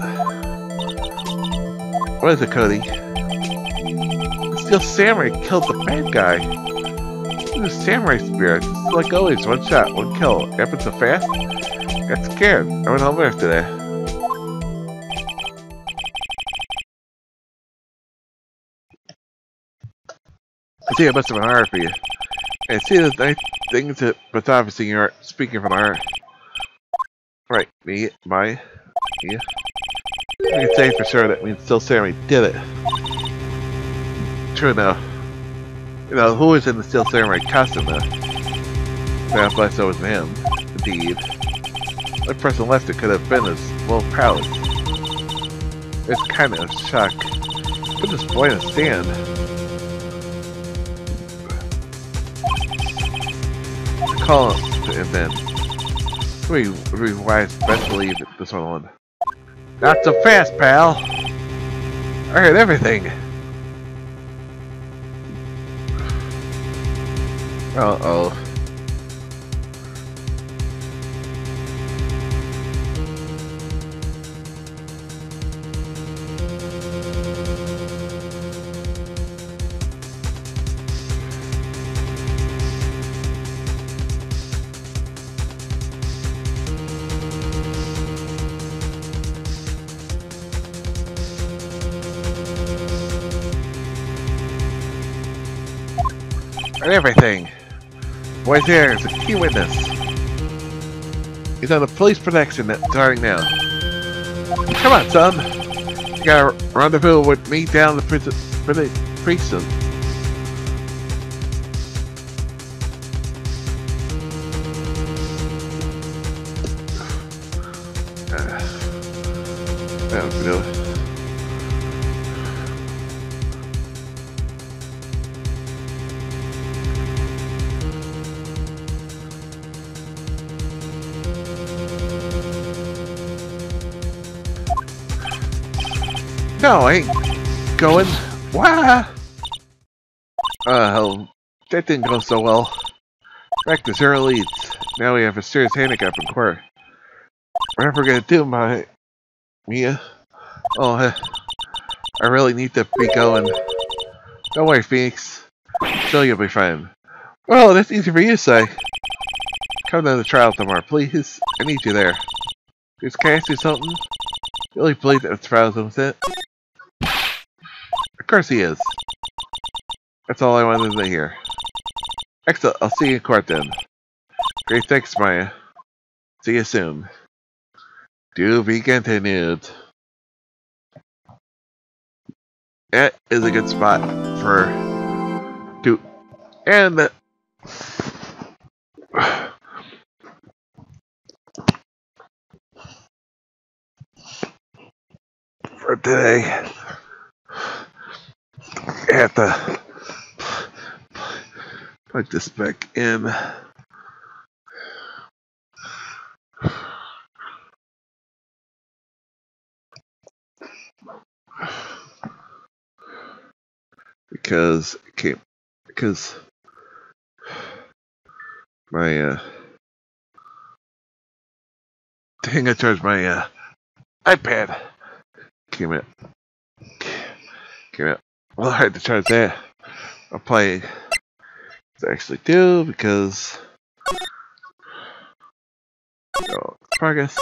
what is it, Cody? The Steel Samurai killed the bad guy. The Samurai spirit, it's like always, one shot, one kill. It happened so fast. I got scared. I went home after that. I see it must have been hard for you. And see those nice things that, but obviously you're speaking from our right, me. I can say for sure that means Steel Samurai did it. True enough. You know, who was in the Steel Samurai costume though? Perhaps I saw it was him, indeed. The person left it could have been as Will Powers. It's kind of a shock. Put this boy in the sand. Call him, and then we wise best believe this one. Not so fast, pal. I heard everything. Uh oh. Everything. Boy's here is a key witness. He's on the police protection starting now. Come on, son. You got a rendezvous with me down the precinct. No, I ain't going. Wah! Well, that didn't go so well. Back to zero leads. Now we have a serious handicap in court. Whatever we're gonna do, Mia? Oh, I really need to be going. Don't worry, Phoenix. Still, you'll be fine. Well, that's easy for you to say. Come to the trial tomorrow, please. I need you there. Just can I ask you something? Really pleased that the trial's with it. Of course he is. That's all I wanted to hear. Excellent. I'll see you in court then. Great. Thanks, Maya. See you soon. Do be continued. That is a good spot for... to... and... for today. I have to plug this back in. Because it came, because my thing I charged my iPad came out. Well, I had to charge that. I'm playing. I actually do because progress.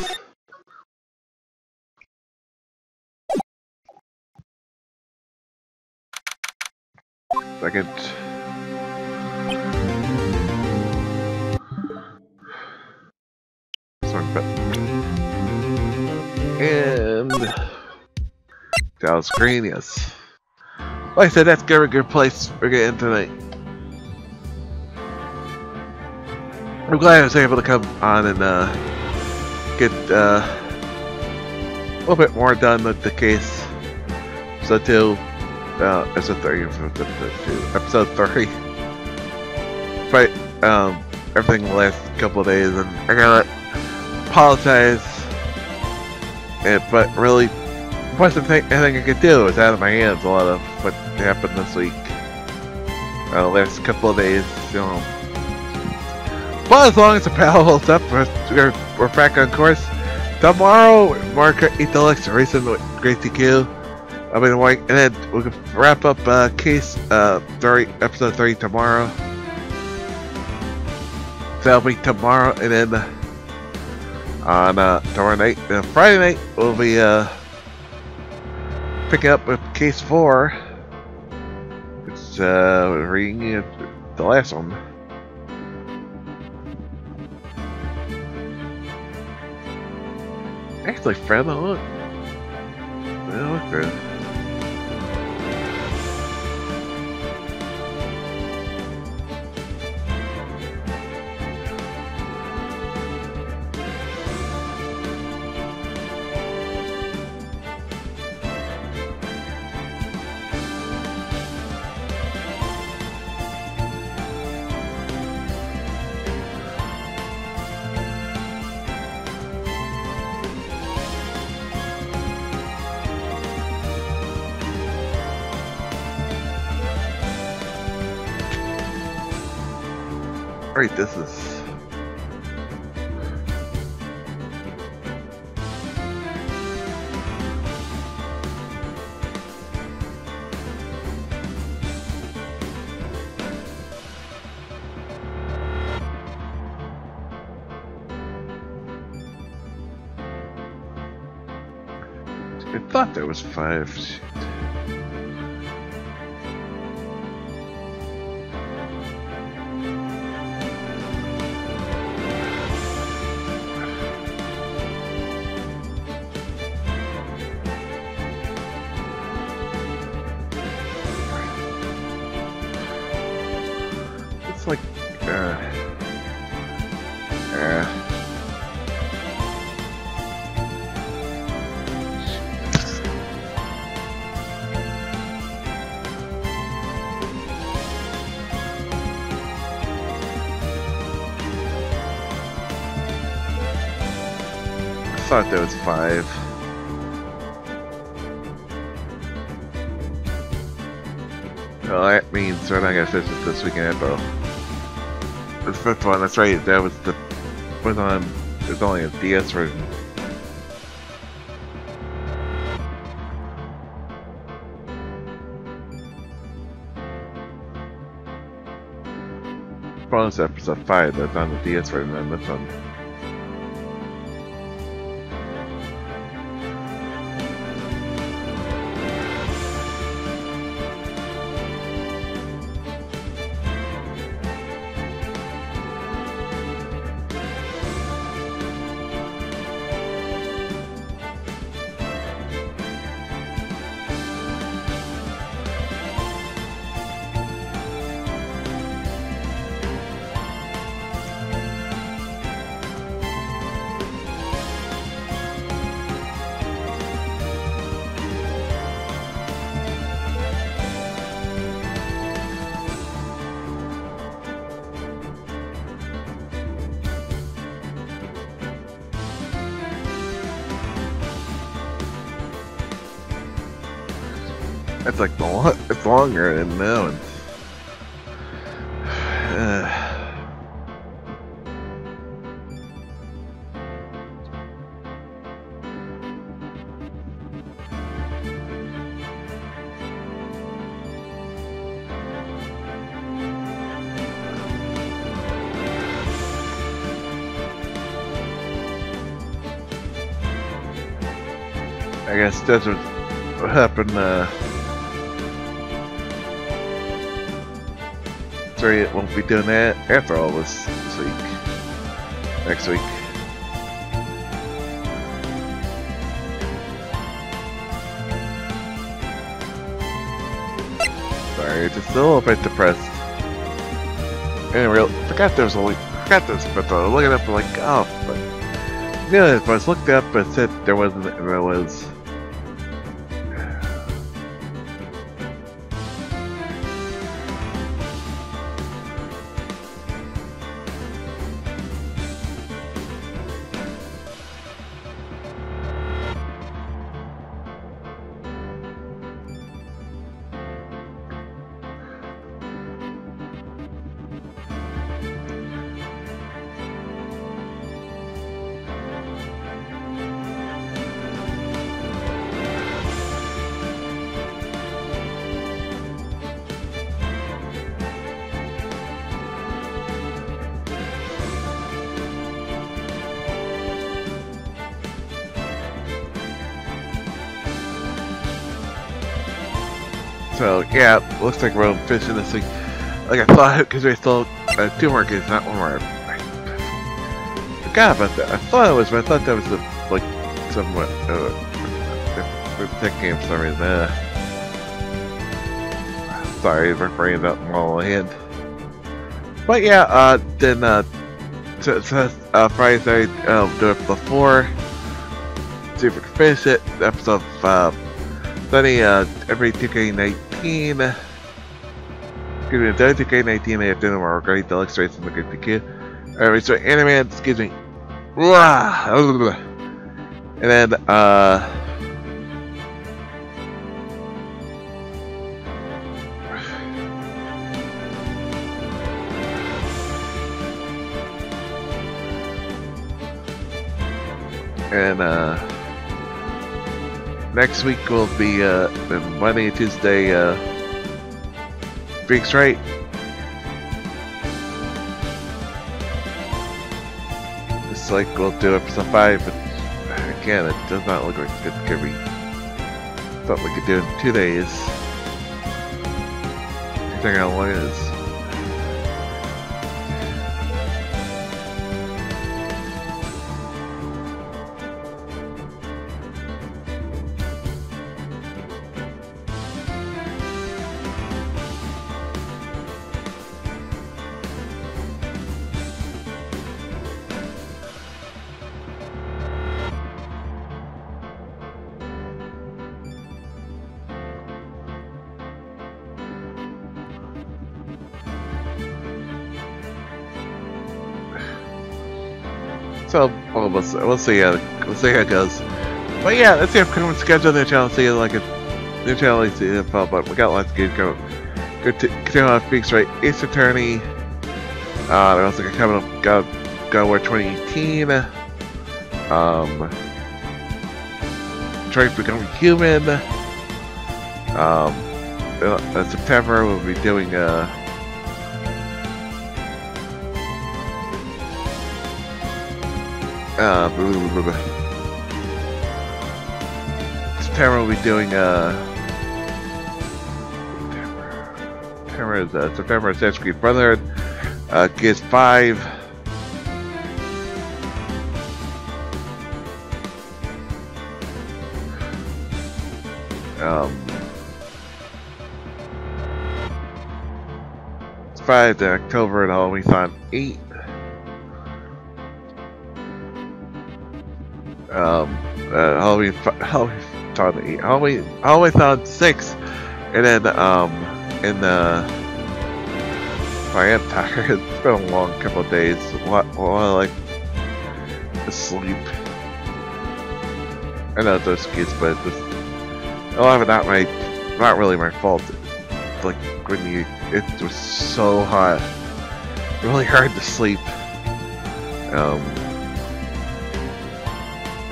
Second. Sorry, but and. Sounds green, yes. Like I said, that's gonna be a good place we're getting tonight. I'm glad I was able to come on and get a little bit more done with the case. Episode 30. But everything the last couple of days, and I gotta apologize. But really, wasn't anything I could do. It's out of my hands. A lot of what happened this week, last couple of days, you know. But as long as the PAL holds up, we're back on course. Tomorrow, Mark Edelix racing with Great DQ. I mean, and then we can wrap up case 30, episode 30 tomorrow. That'll be tomorrow, and then on tomorrow night, Friday night, we'll be picking up with case 4. It's reading the last one. Actually, friend, look. Look through. Alright, this is... I thought there was 5... I thought there was 5. Well, that means we're not gonna finish it this weekend, bro. The 5th one, that's right. That was the one on. There's only a DS version. Bonus episode 5. That's on the DS version. And this one. That's like the it's longer than now. And, I guess that's what happened. It won't be doing that after all this week. Next week. sorry, just a little bit depressed. Anyway, forgot there was a photo. Looking up, like, oh, but yeah, I was looked up, but it said there wasn't. There was. So yeah, looks like we're finishing this thing like I thought, because we still have two more games, not one more. I forgot about that. I thought that was a, like somewhat tech game for some reason. Sorry, my brain is out in my head. But yeah, then Friday night I'll do it before. See if we can finish it. Episode of Sunday, every 2K19. Excuse me, every 2K19 I have dinner tomorrow regarding the illustrations from the good PQ. Alright, so anime, excuse me. And then, next week will be Monday and Tuesday, Freaks Right. This like we'll do episode 5, but again, it does not look like it could be something we could do in 2 days. Depending on how long it is. So we'll see how it goes. But yeah, that's the upcoming schedule on the channel. See you like a new channel, see the pop up. We got lots of games coming. Good to continue on Freaks Right, Ace Attorney. There also got coming up God of War 2018. Trying to Become Human. In September we'll be doing September Assassin's Creed Brotherhood, Gears 5, October and Halloween on 8. Halloween 6, and then I am tired. It's been a long couple of days. A lot like asleep. I know it's an excuse, but it's just a lot of it not really my fault. It's like when it was so hot, really hard to sleep. I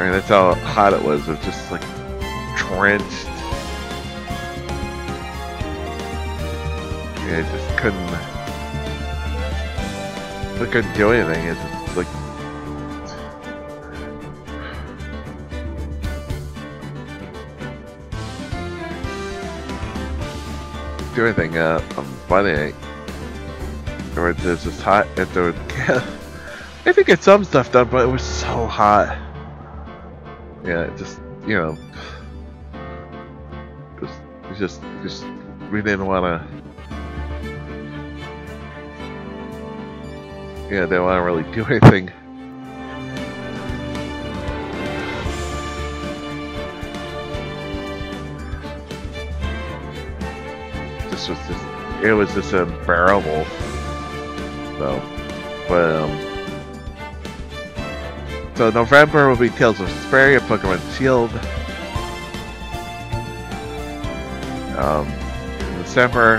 mean, that's how hot it was. It was just like drenched. Yeah, I just couldn't do anything. It's just, like, do anything on Monday. Or it was just hot. If there was, I think it's some stuff done, but it was so hot. Yeah, it just, you know, we didn't want to Yeah, they won't really do anything. This was just, it was just unbearable. So, but so November will be Tales of Spira, Pokémon Shield. December,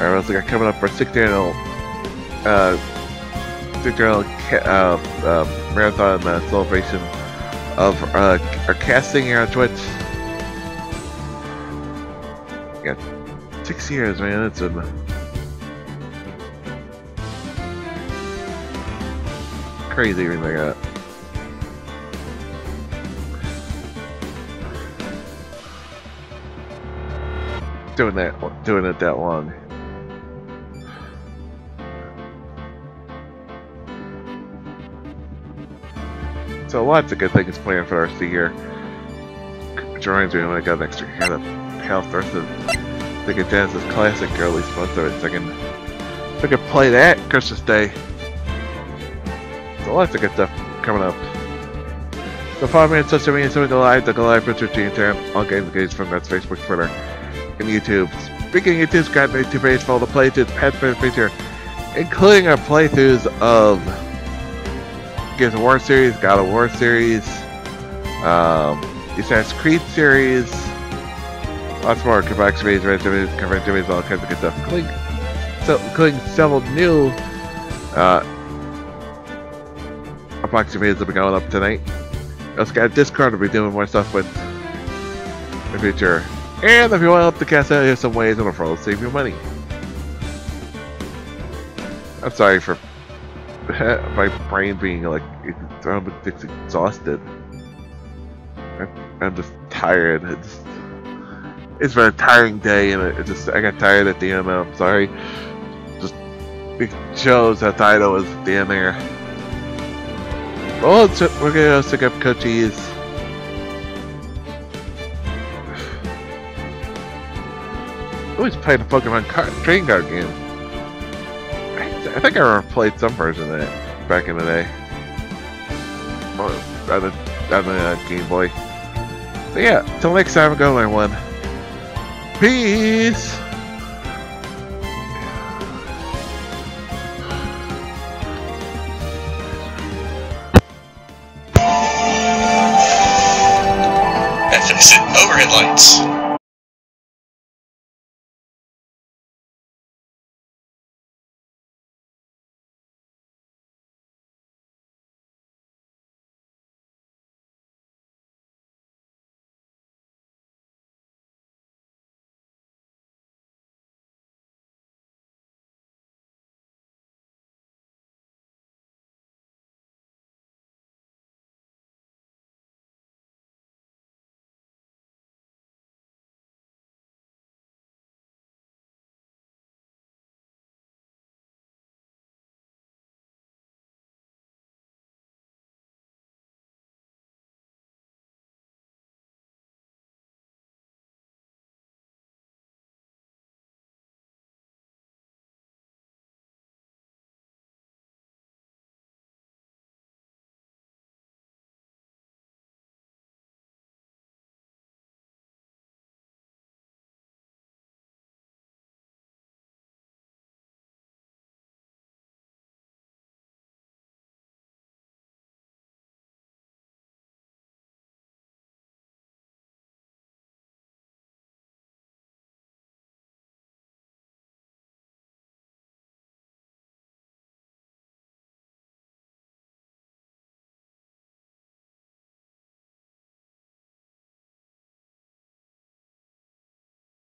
I was like coming up for 6-day-old marathon celebration of our casting here on Twitch. Yeah, 6 years, man. It's been. Crazy everything like that. Doing it that long. So lots of good things planned for RC here. Which reminds me, when I got an extra kind of health versus the Dance's Classic, or at least once of it, so I can play that Christmas Day. So lots of good stuff coming up. So follow me on social media, so we go live, for Twitch, all games and games from that's Facebook, Twitter, and YouTube. Speaking of YouTube, subscribe to YouTube page for all the playthroughs, past feature, including our playthroughs of Gears of War series, God of War series, Assassin's Creed series, lots more Quebec series, covering series, all kinds of good stuff, including several new unboxing videos that will be going up tonight. We also got Discord, we'll be doing more stuff with in the future. And if you want to help the cast out, here's some ways on the front to save you money. I'm sorry for my brain being like, it's exhausted. I'm just tired. It's been a tiring day, and I got tired at the end. I'm sorry. Just it shows how tired I was at the end there. Well, we're gonna go stick up Cochise. Always played a Pokemon trading card game. I think I remember played some version of it back in the day. Well, on the Game Boy. So yeah, till next time, go learn one. Peace. Overhead lights.